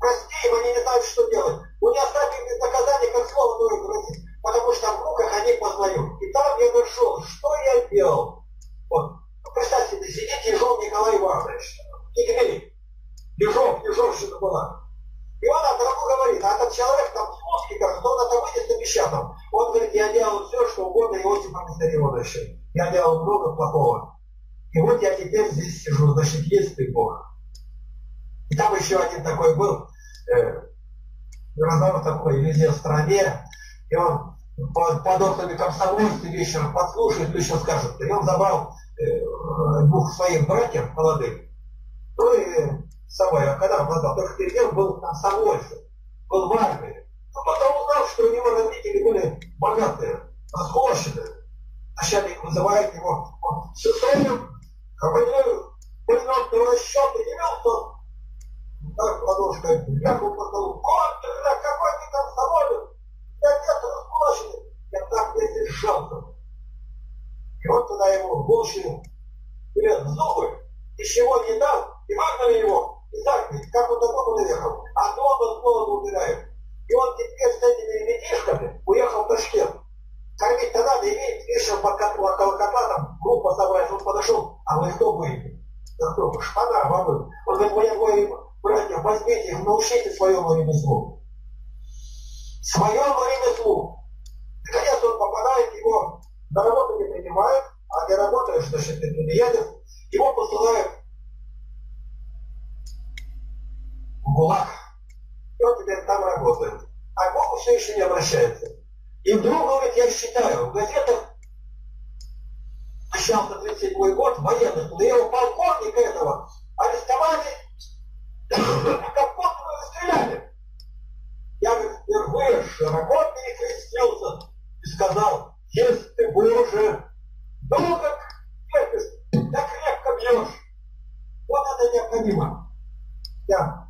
Прости им, они не знают, что делать. У них оставили без наказания, как слово дует грозит. Потому что в руках они познают. И там я нашел, что я делал. Вот. Представьте, сидит Ежов Николай Иванович. И говорит, Ежовщина была. И он от дорогу говорит, а этот человек там в мозге, как он это выйдет на печатал. Он говорит, я делал все, что угодно Иосифа Виссарионовича. Я делал много плохого. И вот я теперь здесь сижу, значит, есть ты Бог. И там еще один такой был, разговор такой, везде в стране, и он под окнами комсомольцы вечером подслушает, еще скажет. И он забрал двух своих братьев молодых, ну и с собой, а когда он познал, только перед ним был комсомольцем, был в армии. Но потом узнал, что у него родители были богатые, раскошенные. Начальник вызывает его, он с целью, командирую, пулеметного расчета, и вел, что так ладошкой, я был по столу, контр, какой-то комсомолец, я где-то раскошенный, я так не держался. И вот тогда ему Волшину билет в зубы, ничего не дал, и выгнали его, и так, как он такому доехал, а дома снова убирают. И он теперь с этими ребятишками уехал в Ташкент. Кормить-то надо, имеет вечером под колокотатом, группа собралась, он подошел, а вы кто были? Да кто вы? Шпана, бабы. Он говорит, мои двое братья, возьмите их, научите своему ремеслу. Своему ремеслу. Наконец он попадает, его на работу не принимают, а где работаешь, значит, ты не едешь, его посылают в ГУЛАГ. И он теперь там работает. А к Богу все еще не обращается. И вдруг, говорит, я считаю, в газетах начался 37-й год, военных, но его полковника этого арестовали, как потом расстреляли. Я, говорит, впервые широко перекрестился и сказал, если ты, Боже, долго крепишь, да крепко бьешь. Вот это необходимо. Я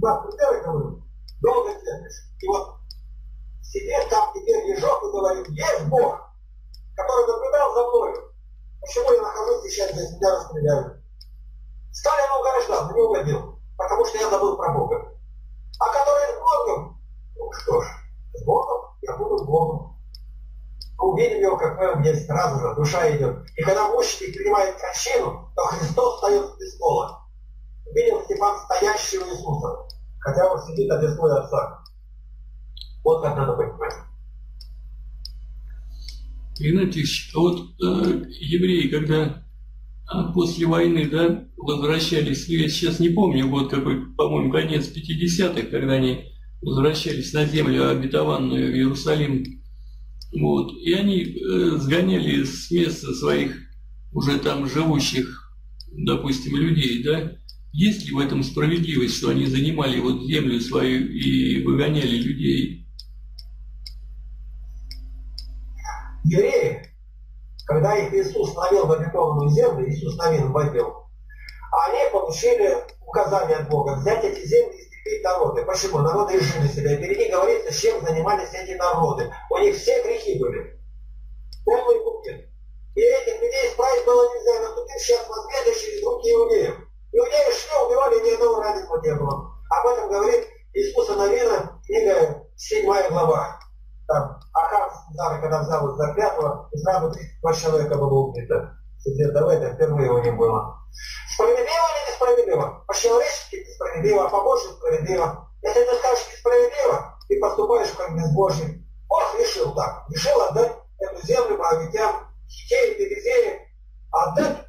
два примера говорю, долго терпишь. И вот сидит там теперь Ежов и говорит, есть Бог, который наблюдал за мною. Почему я нахожусь сейчас здесь, меня расстреляют? Сталин угрожал, но не угодил, потому что я забыл про Бога. А который с Богом, ну что ж, с Богом я буду с Богом. Увидим его, как мы в детстве, сразу же душа идет. И когда мученик принимает кончину, то Христос встает с престола. Видел Степан стоящего Иисуса, хотя он сидит на десной отца. Вот как надо понимать. Игнатий, вот евреи, когда после войны, да, возвращались, я сейчас не помню, вот какой, по-моему, конец 50-х, когда они возвращались на землю обетованную в Иерусалим. Вот. И они сгоняли с места своих уже там живущих, допустим, людей, да? Есть ли в этом справедливость, что они занимали вот землю свою и выгоняли людей? Евреи, когда их Иисус навел в обетованную землю, Иисус навел в обет, они получили указание от Бога взять эти земли и истребить народы. Почему? Народы жили себя. И впереди говорится, чем занимались эти народы. У них все грехи были. Полный букет. И этих людей исправить было нельзя. Наступив сейчас возмездие через руки иудеев. Иудеи шли, убивали, ни одного раненого не было. Об этом говорит Иисуса Навина, книга 7 глава. Там Ахав, когда взял за клятву, и сразу 32 человека было убито. Давай, это впервые его не было. Справедливо или несправедливо? По-человечески несправедливо, по-божьи справедливо. Если ты скажешь несправедливо, ты поступаешь как безбожий. Бог решил так. Решил отдать эту землю моавитям, Хитеям, Перезеям, отдать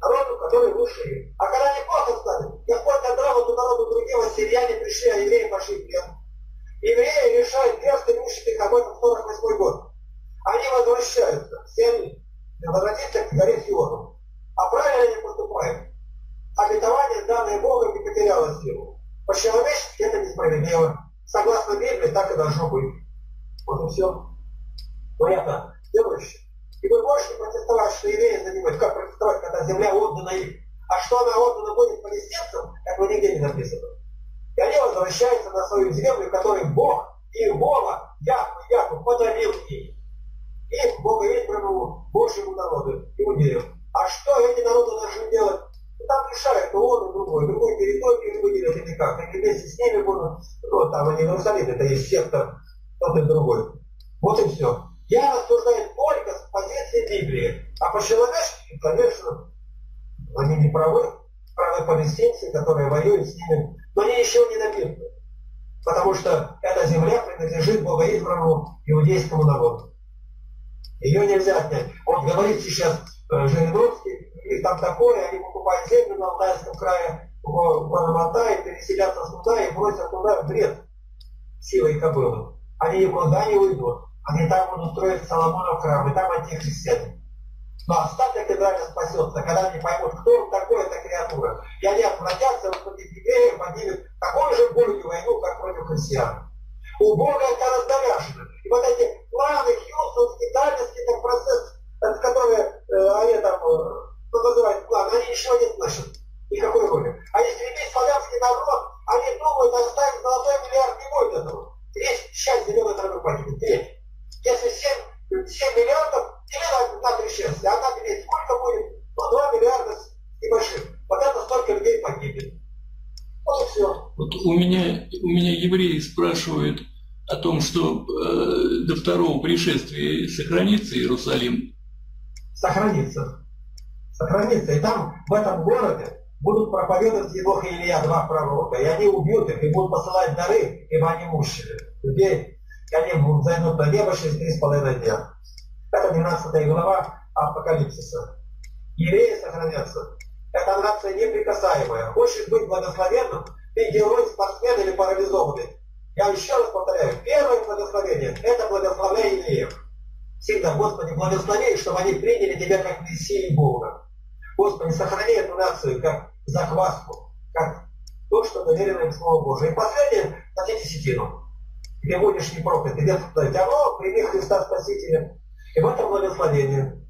народу, который выше их. А когда они Бог оставили, Господь отдал эту народу другим, ассирияне пришли, а евреи пошли в плен. Евреи решают грехи, мучат их об этом 48 год. Они возвращаются, все они возвратятся к горе Сиону. А правильно они поступают. Обетование, данное Богом, не потеряло силу. По-человечески это несправедливо. Согласно Библии, так и должно быть. Вот и все. Понятно. Верующие. И вы можете протестовать, что евреи занимают. Как протестовать, когда земля отдана им? А что она отдана будет палестинцам, этого нигде не написано. И они возвращаются на свою землю, которую Бог, их Бога, Яков, подарил им. Им Бога есть прямо Божьему народу, иудеям. А что эти народы должны делать? Там решают, то он и другой. Другую территорию выделят или как. Или вместе с ними будут. Ну, там они Иерусалим, это есть сектор, тот и другой. Вот и все. Я рассуждаю только с позиции Библии. А по-человечески, конечно, они не правы. Правы палестинцы, которые воюют с ними. Но они еще не написаны. Потому что эта земля принадлежит богоизбранному иудейскому народу. Ее нельзя отнять. Он говорит сейчас Жириновский, у них там такое, они покупают землю на Алтайском крае, в Бараматай, переселятся сюда и бросят туда бред силой кобылы. Они никуда не уйдут. Они там будут строить Соломонов храм, и там антихристиане. Но остаток Израиля спасется, когда они поймут, кто он такой, эта креатура. И они отвратятся, против евреев поднимут такую же бурную войну, как против христиан. У Бога это раздавяшено. И вот эти планы, Хьюстон, скитальский там процесс, которые они там называют планы, они ничего не слышат. Никакой роли. Они стремились славянский народ, они думают, оставить золотой миллиард не будет этого. Треть, часть зеленой травы погибнет. Треть. Если 7 миллиардов, или на 3 части, а на 3 сколько будет? Ну, 2 миллиарда с небольшим. Вот это столько людей погибнет. Вот и все. Вот у меня евреи спрашивают о том, что до второго пришествия сохранится Иерусалим. Сохранится. Сохранится. И там, в этом городе, будут проповедовать Енох и Илья, два пророка. И они убьют их, и будут посылать дары, ибо они мучили людей. И они будут зайдут на небо через 3,5 дня. Это 12 глава Апокалипсиса. Евреи сохранятся. Эта нация неприкасаемая. Хочешь быть благословенным, ты герой, спортсмен или парализованный. Я еще раз повторяю, первое благословение – это благословение евреев. Всегда, Господи, благослови, чтобы они приняли Тебя как Мессию Бога. Господи, сохрани эту нацию как захватку, как то, что доверено им Слову Божию. И последнее – дадите десятину. Ты будешь не проклят, ты детство дать. Оно, прими Христа Спасителя. И в этом благословение.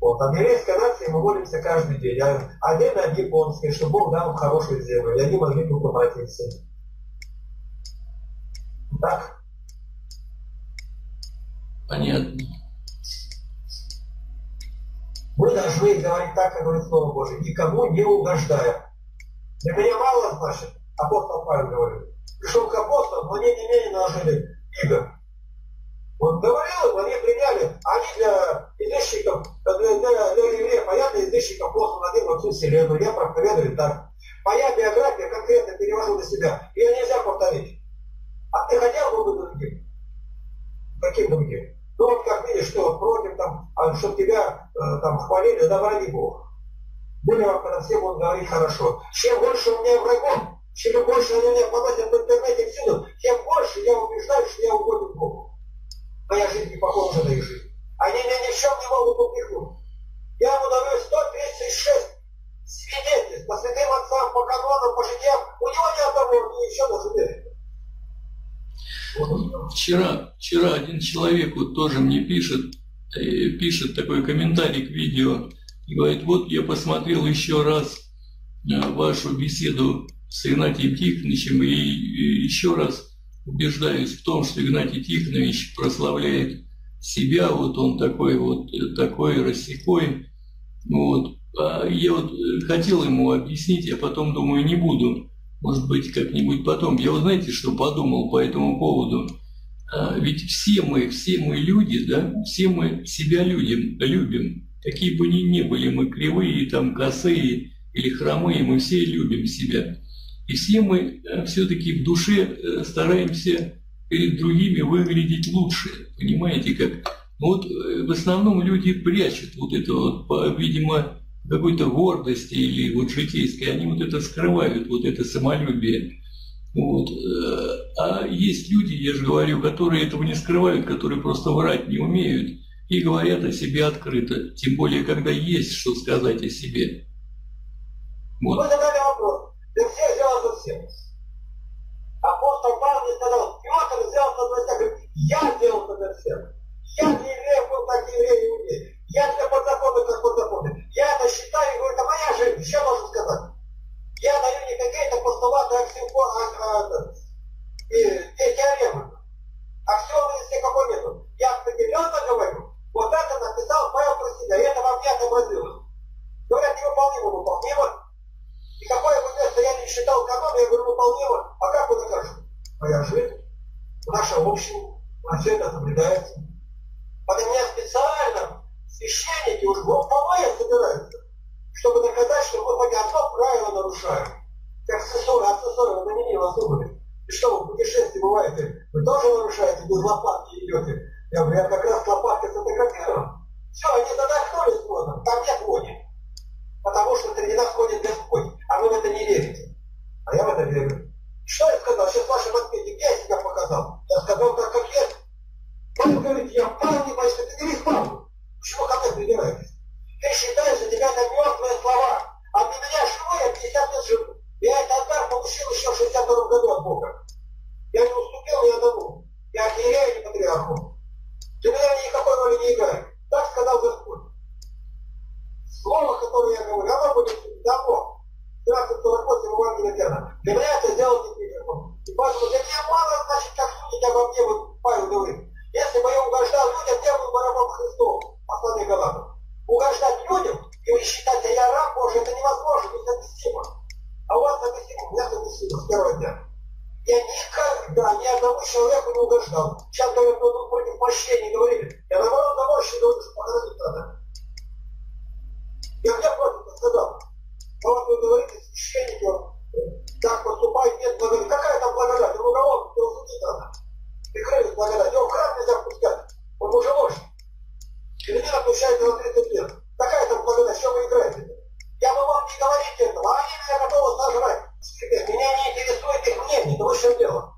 Вот, от еврейской нации мы молимся каждый день. А день от японской, чтобы Бог дал им хорошую землю, и они могли тут обратиться. Так. Понятно. Мы должны говорить так, как говорит Слово Божие, никому не угождая. Для меня мало значит, апостол Павел говорит. Пришел к апостолам, но они не менее наложили иго. Он говорил им, они приняли, они для язычников, для евреев, а я для язычников послан один во всю вселенную. Я проповедую так. Моя биография конкретно перевожу на себя. Ее нельзя повторить. А ты хотел бы другим? Каким другим? Ну вот как видишь, что против там, чтобы тебя там хвалили, да враги Бога. Были вам, когда все будут говорить хорошо. Чем больше у меня врагов, чем больше они меня поносят в интернете всюду, тем больше я убеждаю, что я угоден Богу. Моя жизнь не похожа на их жизнь. Они меня ни в чем не могут упрекнуть. Я ему даю 136 свидетельств по святым отцам, по канонам, по житиям. У него ни одного, ни еще даже нет. Вчера один человек вот тоже мне пишет такой комментарий к видео и говорит: вот я посмотрел еще раз вашу беседу с Игнатием Тихоновичем, и еще раз убеждаюсь в том, что Игнатий Тихонович прославляет себя, вот он такой вот, такой рассекой. Вот. А я вот хотел ему объяснить, а потом думаю, не буду. Может быть, как-нибудь потом. Я вот, знаете, что подумал по этому поводу? Ведь все мы люди, да? Все мы себя любим. Какие бы ни были мы кривые, там, косые или хромые, мы все любим себя. И все мы все-таки в душе стараемся перед другими выглядеть лучше. Понимаете, как? Вот в основном люди прячут вот это, вот, видимо, какой-то гордости или вот житейской. Они вот это скрывают, вот это самолюбие. Вот. А есть люди, я же говорю, которые этого не скрывают, которые просто врать не умеют и говорят о себе открыто. Тем более, когда есть что сказать о себе. Вот. Мы задали вопрос. Ты всех взял за всех. Апостол Павел сказал: Петр взял за всех. Говорит: я взял за всех. Я не еврей был, так еврей не умею. Я это подзаконно, как подзаконно. Я это считаю, говорю, это моя жизнь, что я могу сказать? Я даю не какие-то постулаты аксиомы и теоремы. Аксиомы здесь никакого нету. Я определенно говорю, вот это написал Павел про себя, и это во мне отобразилось. Говорят, невыполнимо. Никакое государство я не считал каноном, я говорю, выполнимо. А как вы докажете? Моя жизнь, наша община, на все это соблюдается. Под меня специально священники уж групповые собираются, чтобы доказать, что мы хоть одно правило нарушаем. Как аксессуары на меня особые. И что вы в путешествии бываете, вы тоже нарушаете, без лопатки идете. Я говорю, я как раз с лопаткой сфотографировал. Все, они задохнулись водом, там нет воды. Потому что среди нас ходит Господь, а вы в это не верите. А я в это верю. Что я сказал? Сейчас в вашем ответе, где я себя показал? Я сказал так, как есть. Павел говорит, я Павел не боюсь, ты говоришь Павел. Почему ко мне прибираетесь? Ты считаешь, что тебя это мертвые слова, а для меня живые, 50 лет живу. Я этот дар получил еще в 62-м году от Бога. Я не уступил ни одному. Я архиерею не патриарху. Для меня никакой роли не играет. Так сказал Господь. Слово, которое я говорю, оно будет давно. 13:48 Евангелия Иоанна. Для меня это сделал не патриархом. И поэтому для меня мало значит, как судить обо мне, вот Павел говорит. Если бы я угождал людям, я был бы рабом Христовым, послание Галатам. Угождать людям и считать, что я раб Божий, это невозможно, несовместимо. А у вас совместимо, у меня совместимо с первого дня. Я никогда ни одному человеку не угождал. Сейчас говорят, ну против мощений говорили. Я наоборот заморщил, говорю, что показать надо. Я мне просто сказал, а вот вы говорите, священники, так поступают, нет благодати. Какая там благодать? Руководство, его судить надо. Прикрылись благодать. Его в храм нельзя пускать. Он уже лошадь. Христиан отпущает его 30 лет. Какая там благодать? Что вы играете? Я бы вам не говорить этого, а они меня готовы сожрать. Меня не интересует их мнение. Это высшее дело.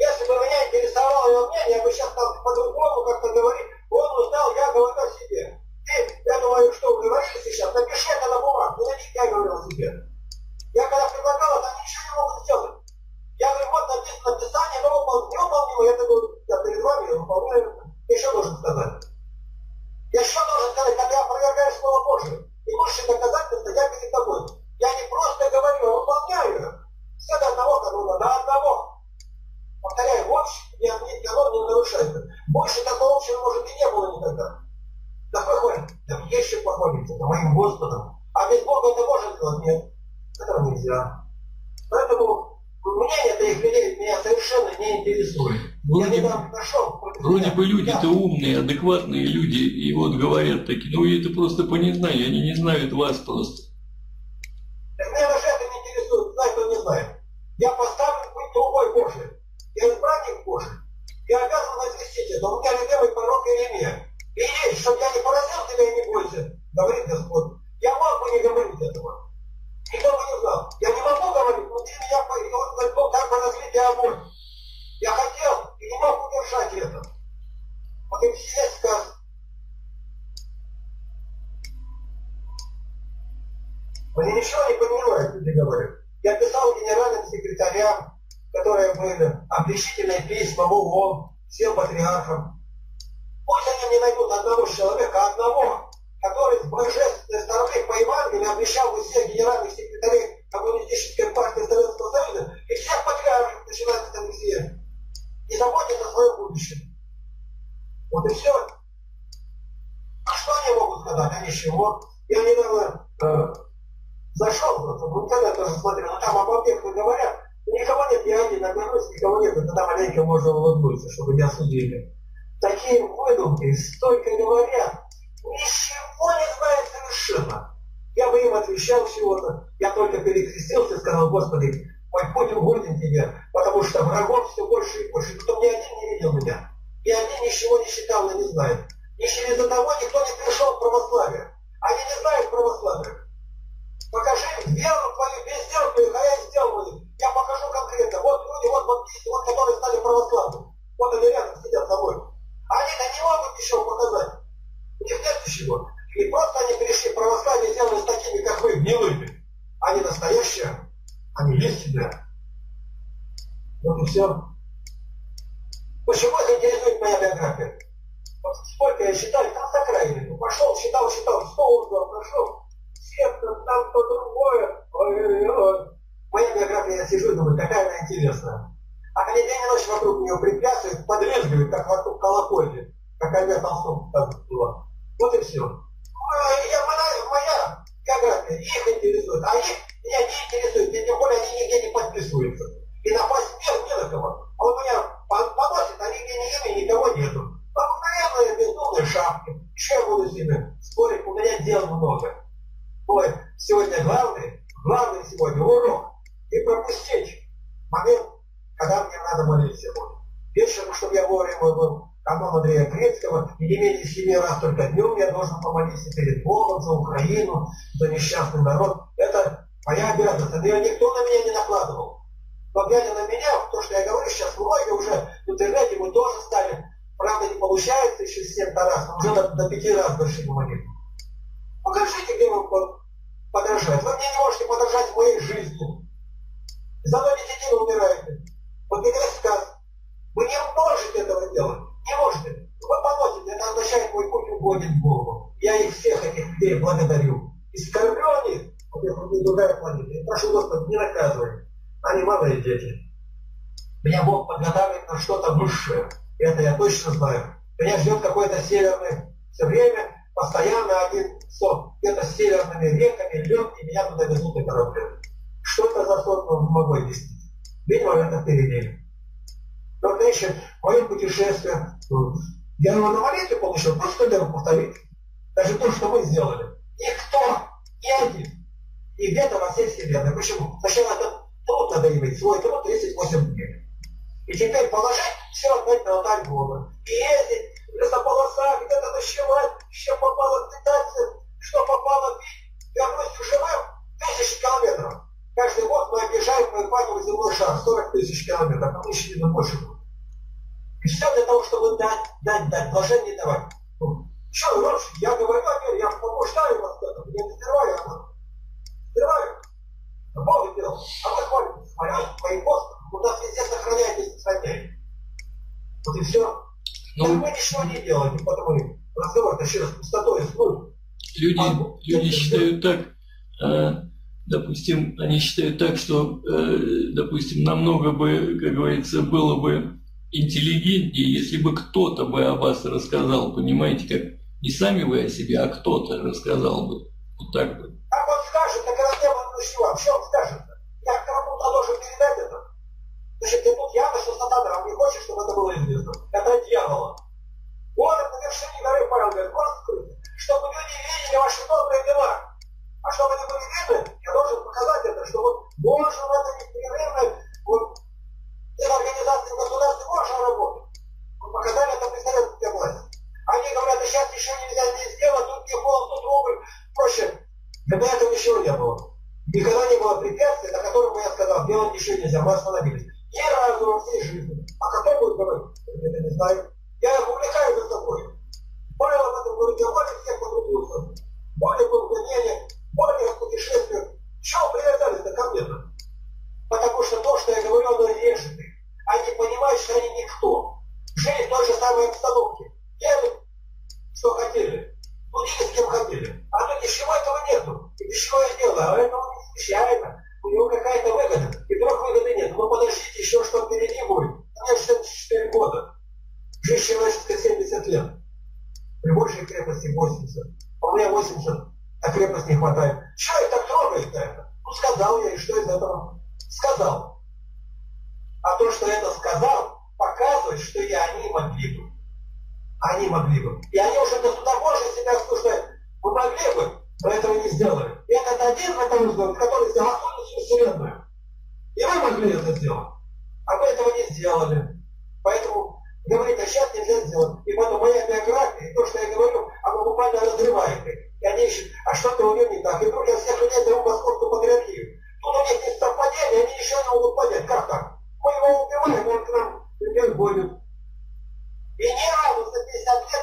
Если бы меня интересовало его мнение, я бы сейчас там по-другому как-то говорил. Он узнал, я говорю о себе. Ты, я думаю, что вы говорите сейчас? Напиши это на бумагу. Не на них я говорил о себе. Я когда предлагал, они ничего не могут сделать. Я говорю, вот написано Писание, но не выполнил, я говорю, я перед вами выполняю. Еще должен сказать. Я еще должен сказать, когда опровергаю Слово Божие. И лучшее доказательство я перед тобой. Я не просто говорю, а выполняю. Все до одного кануна, до одного. Повторяю, в общем, ни один канон не нарушается. Больше такого общего, может, и не было никогда. Да похвалить, там есть что похвалиться, да моим Господом. А без Бога это можно сделать? Нет. Этого нельзя. Поэтому... мнение этих людей меня совершенно не интересует. Вроде бы люди-то умные, адекватные люди, и вот говорят такие, ну это просто по незнанию, они не знают вас просто. Так меня даже это не интересует, знает, кто не знает. Я поставлен быть трубой Божией. Я избранник Божий. Я обязан возвестить это. У меня любимый пророк Иеремия. И есть, чтобы я не поразил тебя и не бойся, говорит Господь. Я мог бы не говорить этого. Никто бы не знал. Я не могу говорить, внутри меня появился как бы разлитый огонь. Я хотел и не мог удержать это. Вот и все сказки. Мне ничего не понимают, люди говорят. Я писал генеральным секретарям, которые были, обличительные письма в ООН, всем патриархам. Пусть они мне найдут одного человека, одного, который с божественной стороны по Евангелию обещал бы всех генеральных секретарей Коммунистической партии Советского Союза и всех патриархов, начиная с Алексея, и заботиться о своем будущем. Вот и все. А что они могут сказать? А ничего. Я недавно зашел, в интернет тоже смотрел, но там обо всех говорят, никого нет, я один нагожусь, никого нет, тогда маленько можно улыбнуться, чтобы не осудили. Такие выдумки, столько говорят, ничего не знает совершенно. Я бы им отвечал всего-то, я только перекрестился и сказал: Господи, мой путь угоден Тебе, потому что врагов все больше и больше, никто ни один не видел меня, ни один ничего не считал и не знает. И через одного никто не пришел в православие, они не знают православия. Покажи им веру Твою, без дел Твоих, а я сделаю. Я покажу конкретно. Вот люди, вот баптисты, вот которые стали православными. Вот они рядом сидят со мной. Они-то не могут еще показать. У них нет ничего. И просто они пришли в православие, сделали с такими, как вы, гнилыми. Они настоящие. Они есть себя. Вот и все. Почему это интересует моя биография? Вот сколько я считал, там закраили. Пошел, считал, 100 углов прошел. Там то другое. Ой-ой-ой. Моя биография, я сижу и думаю, какая она интересная. А мне день и ночь вокруг нее препятствуют, подрезгивают, как вокруг колокольни, как Альберт Толстой там была. Вот и все. Моя биография их интересует, а их меня не интересует, и тем более они нигде не подписываются. И напасть не на кого. А вот меня поносит, а нигде не имя, никого нету. Обыкновенные бездумные шапки. Еще я буду с ними спорить, у меня дел много. Ой, сегодня главный сегодня урок. И пропустить момент, когда мне надо молиться. Вечером, чтобы я вовремя был, канон Андрея Крецкого, и не менее 7 раз только днем я должен помолиться перед Богом за Украину, за несчастный народ. Это моя обязанность. Никто на меня не накладывал. Но глядя на меня, то, что я говорю сейчас, многие уже в интернете мы тоже стали. Правда, не получается еще 7 раз, но уже до 5 раз больше не молитвы. Покажите, где вы подражать. Вы мне не можете подражать в моей жизни. За мной летите, вы умираете. Вот не рассказ. Вы не можете этого делать. Не можете. Вы поносите. Это означает, мой путь угоден Богу. Я их всех этих людей благодарю. И скорбленных, вот я не другая планета. Я прошу Господа, не наказывай. Они малые дети. Меня Бог подготавливает на что-то высшее. Это я точно знаю. Меня ждет какой-то северный все время. Постоянно один сон, где-то с северными реками, лед, и меня туда везут на корабле. Что это за сон, не могу объяснить. Видимо, это передели. Но дальше мое путешествие, я его на молитве получил, просто надо повторить. Даже то, что мы сделали. Никто, ни один, и где-то во всей вселенной. Почему? Сначала это трудно доимить, свой труд 38 дней. И теперь положить все опять на алтарь Бога. И ездить в лесополосах, где-то ночевать, еще попало питаться, что попало пить. Вернусь живым 1000 километров. Каждый год мы объезжаем, мы охватываем земной шар, 40 000 километров, а мы еще не допустим. И все для того, чтобы дать, должен не давать. Что, Иванович, я говорю, я побуждаю вас к этому, я не срываю его. Срываю. Бог делал. А вы хвалите, смотрите, мои посты, у нас везде сохраняетесь и сохраняете. Вот и все. Но мы ничего не делаем, потому разговор-то через пустоту и слух. Люди считают так, допустим, они считают так, что, допустим, намного бы, как говорится, было бы интеллигентнее, если бы кто-то бы о вас рассказал, понимаете, как не сами вы о себе, а кто-то рассказал бы. Вот так бы. А вот скажет, так раз не было ничего, в чем скажет-то? Я кому-то должен передать это. Значит, ты тут явно, что сатана, он не хочет, чтобы это было известно. Это от дьявола. Он на вершине горы Павел говорит, Господи, чтобы люди видели ваши добрые дела. А чтобы они были видны, я должен показать это, что вот Божье в этой непрерывной вот, организации государства Божьего работы. Мы показали это представителям власти. Они говорят, сейчас еще нельзя не сделать, тут не холод, тут рубль, проще. До этого ничего не было. Никогда не было препятствий, на котором я сказал, делать ничего нельзя, мы остановились. Ни разу во всей жизни. А какой будет говорить? Я не знаю. Я их увлекаю за собой. Более об этом говорит, я более всех подрубился. Более был в гонении, более в путешествиях. Чего привязались-то ко мне-то? Потому что то, что я говорю, оно режет их. Они понимают, что они никто. Жили в той же самой обстановке. Делают, что хотели. учись, кем хотели. А тут ничего этого нету. И ничего я делаю. А это он не случайно. У него какая-то выгода. И вдруг выгоды нет. Ну подождите, еще что впереди будет. Мне 74 года. Жизнь человеческая 70 лет. При большей крепости 80. У меня 80, а крепости не хватает. Чего я так трогает-то это? Ну сказал я, и что из этого? Сказал. А то, что это сказал, показывает, что и они могли бы. Они могли бы. И они уже до туда больше себя осуждают. Вы могли бы, но этого не сделали. И этот один в этом разговоре, который сделал всю вселенную. И вы могли это сделать. А вы этого не сделали. Поэтому говорить, а сейчас нельзя сделать. И поэтому моя биография, и то, что я говорю, оно буквально разрывает их. И они ищут, а что-то у них не так. И вдруг я всех людей зову московскую патриархию. Тут у них есть совпадение, они еще не могут понять. Как так? Мы его убиваем, он к нам теперь будет. И ни разу за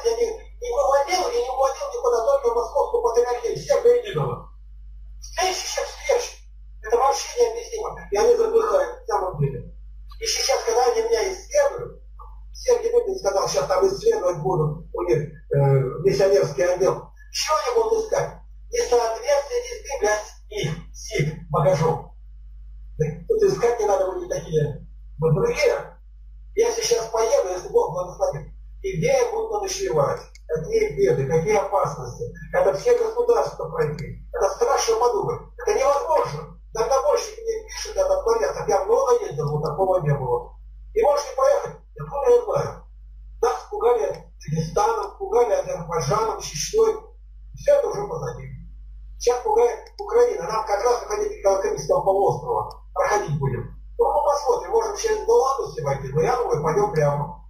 50 лет я не выводил и не уводил никуда, только московскую патриархию, всех до единого. Встречи сейчас встречи. Это вообще необъяснимо. И они заглыхают в самом деле. И сейчас, когда они меня исследуют, Сергей Дубин сказал, сейчас там исследовать будут у них миссионерский отдел. Чего я буду искать? Несоответствие из Библии с их багажом. Тут искать не надо, вы не такие. Мы другие. Я сейчас поеду, если Бог благословит. И где я буду ночевать? Какие беды, какие опасности? Это все государства пройти. Это страшно подумать. Это невозможно. Дальнобойщики мне пишут, это планета. Я много ездил, но такого не было. И можете поехать. Я помню, я знаю. Нас пугали Дагестаном, пугали Азербайджаном, Чечной. Все это уже позади. Сейчас пугает Украина. Нам как раз выходить к Крымскому полуострову. Проходить будем. Ну, мы посмотрим, можем через Голландию сегодня, но я думаю, пойдем прямо.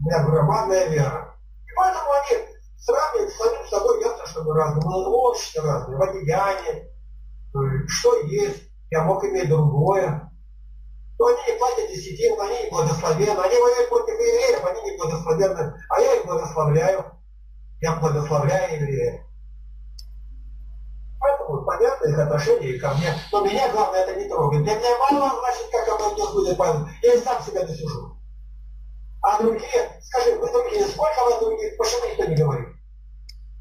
У меня громадная вера. И поэтому они сравнивают самим собой, ясно, что мы разные. Мы очень разные, в одеянии, что есть, я мог иметь другое. Но они не платят десятину, они не благословенны. Они воюют против евреев, они не благословенны. А я их благословляю. Я благословляю евреев. Поэтому понятно их отношение и ко мне. Но меня главное это не трогает. Для меня мало значит, как обо мне будет понятно. Я и сам себя досижу. А другие, скажи, вы другие, сколько вас других, почему никто не говорит?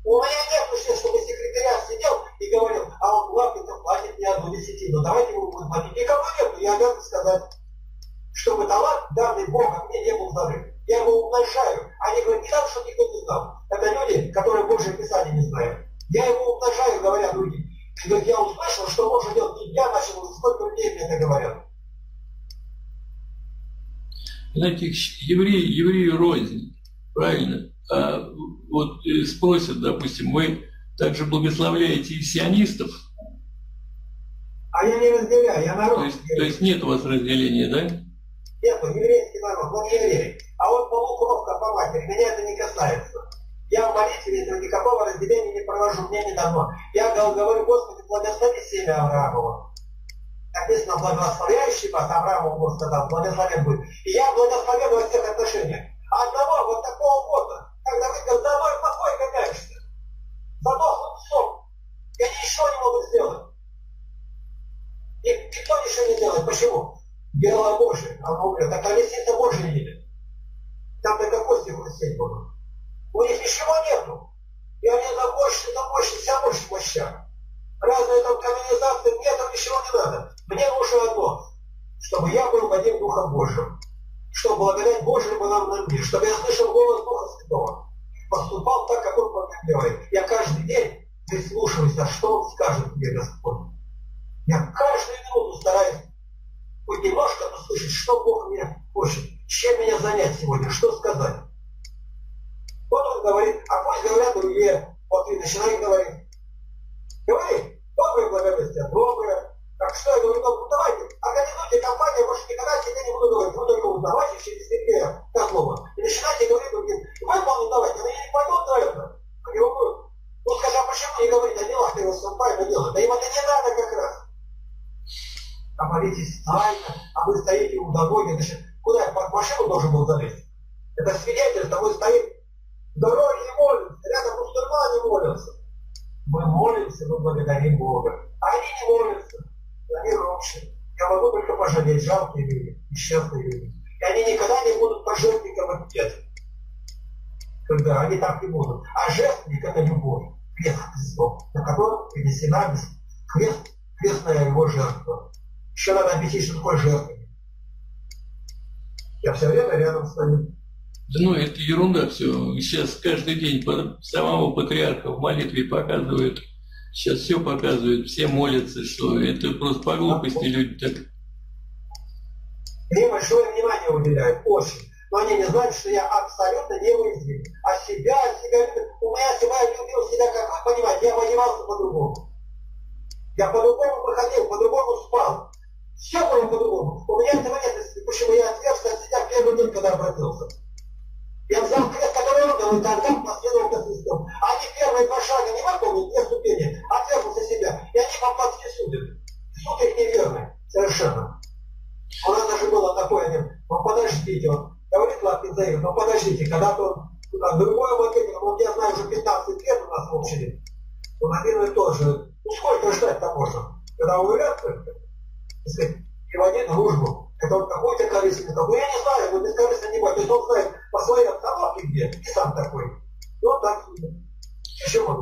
У меня нет мужчин, чтобы секретариат сидел и говорил, а он Лапкин-то платит не одну десятину, давайте ему будем платить. Никому нет, я обязан сказать, чтобы талант, данный Богом, мне не был дары. Я его умножаю. Они говорят, не надо, чтобы никто не знал. Это люди, которые больше Писания не знают. Я его умножаю, говорят другим. И говорит, я услышал, что может делать не я, начал, сколько людей мне это говорят. Знаете, еврею рознь, правильно? А вот спросят, допустим, вы также благословляете и сионистов? А я не разделяю, я народ. То есть нет у вас разделения, да? Нету, еврейский народ, он еврей. А он полукровка по матери, меня это не касается. Я в молитве никакого разделения не провожу, мне не дано. Я говорю, Господи, благослови семя Авраамова. Написано, благословляющий вас Авраамов, Бог сказал, благословен будет. И я благословен во всех отношениях. А одного вот такого года, когда вы за мной плохой гоняешься, за дохлым псом, я ничего не могу сделать. И никто ничего не делает. Почему? Дело Божие. Оно умрет. Так а лисица Божия едет. Там только кости хрустеть будут. У них ничего нету. И они замощены, вся мощь моща. Разные там канализации, мне там ничего не надо. Мне нужно одно, чтобы я был в один Духом Божьим. Чтобы благодарять Божьему нам на мир. Чтобы я слышал голос Духа Святого. Поступал так, как он повелевает. Я каждый день прислушиваюсь, а что он скажет мне, Господь. Я каждую минуту стараюсь хоть немножко послушать, что Бог мне хочет. Чем меня занять сегодня, что сказать. Вот он говорит, а пусть говорят другие. Вот и начинает говорить. Говори, добрые благодарности, добрые. Так что я говорю, ну давайте, организуйте компанию, больше никогда себе не буду говорить. Вы только узнавайте через Сергея Козлова. И начинайте говорить другим, выполню, давайте, но я не пойду на это. И он говорит, ну скажи, а почему не говорить о делах, ты его вступаешь, делаешь? Да им это не надо как раз. А молитесь тайно, а вы стоите у дороги, значит, куда я под машину должен был залезть? Это свидетель, что вы стоите. Дороги не молятся, рядом мусульмане молятся. Мы молимся, мы благодарим Бога. А они не молятся, они ропщат. Я могу только пожалеть жалкие люди, несчастные люди. И они никогда не будут пожертвником ответ. когда они так не будут. А жертвенник – это любовь, крест Христов, на котором принесена крестная его жертва. Еще надо объяснить, что такое жертвенник. Я все время рядом стою. Да ну, это ерунда все. Сейчас каждый день самого патриарха в молитве показывают. Сейчас все показывают, все молятся, что это просто по глупости люди так. Им большое внимание уделяют, очень. Но они не знают, что я абсолютно не уязвим. У меня себя любил себя, как вы понимаете, я понимался по-другому. Я по-другому проходил, по-другому спал. Все было по-другому. У меня этого нет, почему я отвергся от себя в первый день, когда обратился. Я взял крест, который он дал, и тогда последовал за Христом. Они первые два шага не выполнили, две ступени, отвергнутся себя. И они по-плотски судят. Суд их неверный. Совершенно. У нас даже было такое, они, ну подождите, он говорит Лапкин заехал, ну подождите, когда-то он туда другой ответил, вот я знаю, уже 15 лет у нас в общине, он один и тот же, ну сколько ждать-то можно, когда умрет только, если приводит дружбу, это он какой-то корыстный, ну я не знаю, но бескорыстно не будет, то есть он знает по своей обстановке где, и сам такой, и он так судит.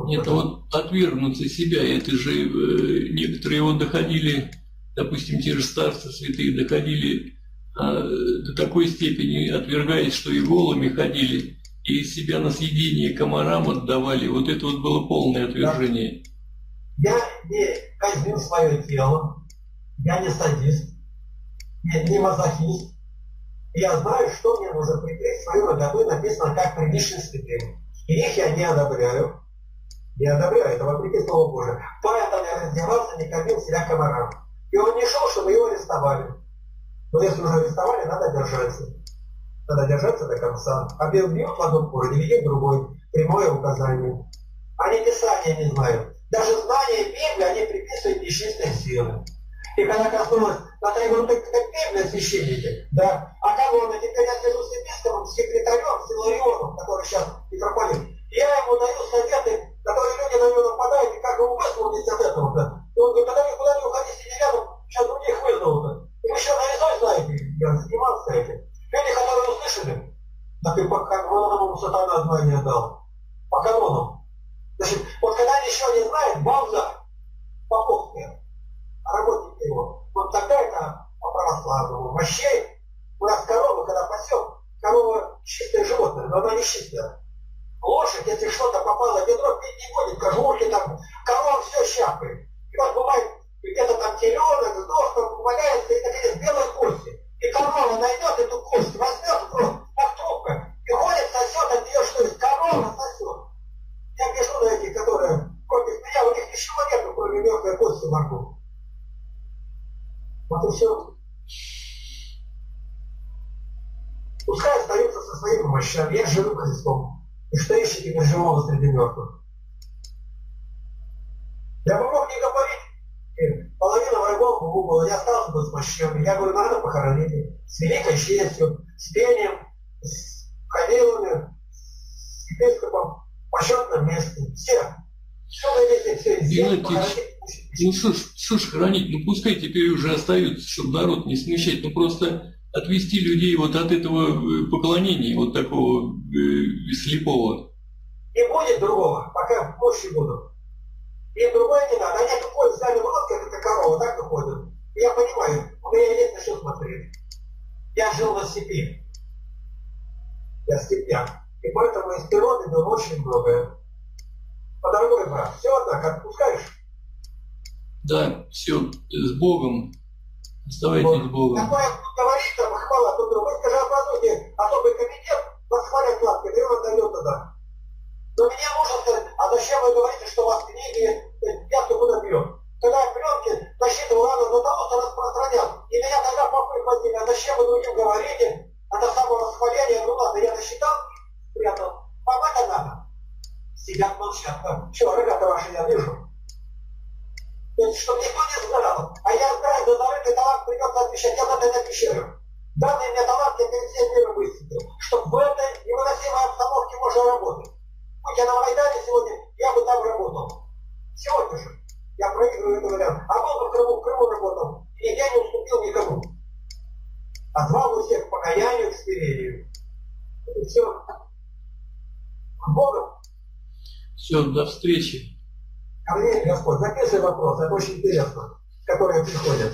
Нет, а вот отвергнуться себя, это же некоторые вот доходили. Допустим, те же старцы святые доходили до такой степени, отвергаясь, что и голыми ходили, и себя на съедение комарам отдавали. Вот это вот было полное отвержение. Я не казнил свое тело, я не садист, я не мазохист. Я знаю, что мне нужно прикрыть свою родовую, написано как приличные святые. И их я не одобряю. Не одобряю, это вопреки Слову Божию. Поэтому я раздевался, не кормил себя комарам. И он не шел, чтобы его арестовали. Но если уже арестовали, надо держаться. Надо держаться до конца. А бил в одном городе, видит другой. Прямое указание. Они Писания не знают. Даже знание Библии они приписывают нечистой силы. И когда коснулась, Наталья говорит, как Библия священники. Да. А колонна, теперь я слежу с епископом, с секретарем, с Иларионом, который сейчас Петрополит. Я ему даю советы, которые люди на него нападают, и как его выслужить от этого-то. И он говорит, тогда никуда не уходи, сиди рядом, сейчас других вызовут. И вы сейчас нарезой знаете, я занимался этим. Люди, которые услышали, так и по канонам ему сатана знания дал. По канонам. Значит, вот когда они еще не знают, бомжа, попов нет, а работники его. Вот тогда это по-православному. Вообще, у нас корова, когда пасем, корова чистое животное, но она не чистая. Лошадь, если что-то попало в ведро, пить не будет, кожурки там, корова все щапает. И вот бывает, где-то там теленок, сдох, валяется, и такие белые кости. И корова найдет эту кость, возьмет просто, как трубка, и ходит, сосет от нее что-то, корова сосет. Я пишу на эти, которые копят меня, у них ничего нету, кроме мелкой кости могу. Вот и все. Пускай остаются со своими мощами, я живу Христом. И что ищите неживого среди мертвых? Я бы мог не говорить, половина врагов в угол, я остался бы с мощами. Я говорю, надо похоронить, с великой честью, с пением, с ходилами, с епископом, по счетном месте. Все. Все на все изделия, ну что ж хранить, ну пускай теперь уже остаются, чтобы народ не смущать, ну просто отвести людей вот от этого поклонения, вот такого слепого. Не будет другого, пока мощи будут. И другое не надо. Они эту кость взяли в рот, как эта корова, так выходит. Я понимаю, у меня нет на что смотреть. Я жил на степи. Я степняк. И поэтому из природы было очень многое. По дорогой брат, все так, отпускаешь? Да, все, с Богом. Оставайтесь вот. С Богом. Такое говорит, там, хвала, тут другой. Скажи, образуйте особый комитет, вас хвалят Лапкин, и он отдает туда. Но меня можно сказать, а зачем вы говорите, что у вас книги, я кто куда берет? Когда пленки насчитывал надо до того, что распространял. И меня тогда попы подняли, а зачем вы другим говорите? Это саморасхваление, ну ладно, я насчитал, спрятал. Вам это надо. Сидят молчат. Чего, ребята ваши, я вижу. То есть, чтобы никто не знал, а я знаю, за зарытый талант придется отвечать, я за это пещеру. Данный мне талант, я перед всем миром выставил, чтобы в этой невыносимой обстановке можно работать. Хоть я на Майдане сегодня, я бы там работал. Сегодня же я проигрываю этот вариант. А был бы в Крыму работал, и я не уступил никому. Отзвал бы всех к покаянию, к смирению. И все. Богу. Все, до встречи. Ко мне, Господь, записывай вопросы, это очень интересно, которые приходят.